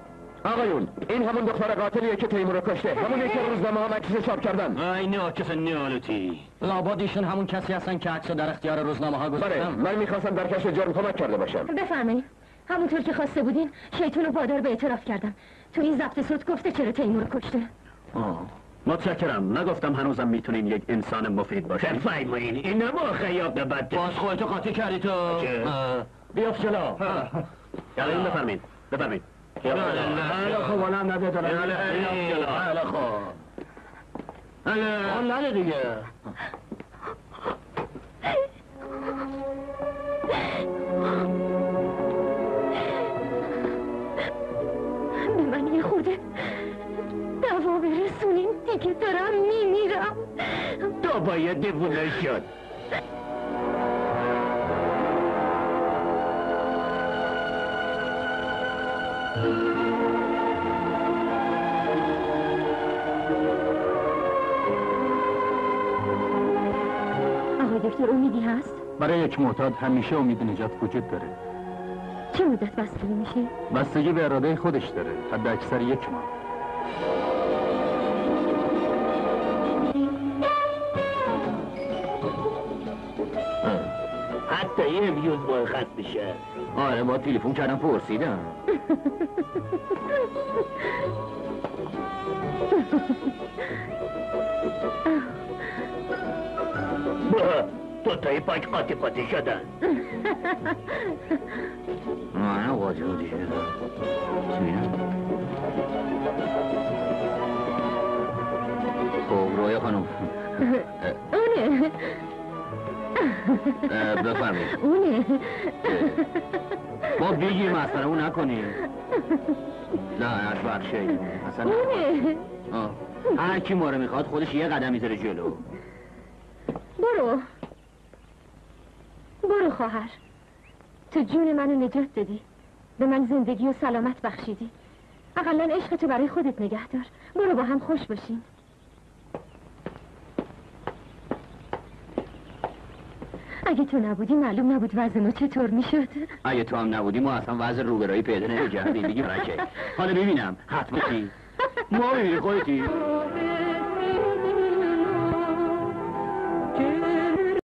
آقایون، این همون دختر قاتلیه که تیمور رو کشته، همون که روزنامه ها مکسش چاپ کردن. ای ناکس نیالوتی، لابد ایشون همون کسی هستن که عکسو در اختیار روزنامه ها گذاشتن. بله، من میخواستم در کشف جرم کمک کرده باشم. بفرمایید. همونطور که خواسته بودین، شیطون و وادار به اعتراف کردن. تو این ضبط صوت گفته چرا تیمور رو کشته. آه، متشکرم. نگفتم هنوزم میتونین یک انسان مفید باشین. بفرمایید. اینا با خیاب به بد. باز خودتو قاطی کردی تو. بیا جلو. یعنی بفرمایید. بفرمایید. یا خب حالا هم نده دارم. حالا خب حالا نده دیگه. به من یه خورده دوا برسونین دیگه، دارم میمیرم. تو باید دیوونه شد. آقای دکتر، امیدی هست؟ برای یک معتاد همیشه امید نجات وجود داره. چه مدت بستگی میشه؟ بستگی به اراده خودش داره، حد اکثر یک ماه. حتی یه ویوز باید خط بشه. آره با تلفن کردم پرسیدم. دوتایی پاک قاطی قاطی شدن. نه نه قاطی قاطی شدن. سمیرم خوب روی خانم اونه بفرمید اونه ما بگیم اصلا اون نکنیم. نه از بخشه ایم اونه. هر کی ما رو میخواد خودش یه قدم میذاره جلو. برو برو خواهر، تو جون منو نجات دادی، به من زندگی و سلامت بخشیدی، اقلن عشق تو برای خودت نگه دار. برو با هم خوش باشین. اگه تو نبودی معلوم نبود وزنو چطور میشد. اگه تو هم نبودی ما اصلا وزن روبرایی پیدا نمی‌کردیم. دیگه برکه حالا ببینم حتما کی ما ببینی خودتی.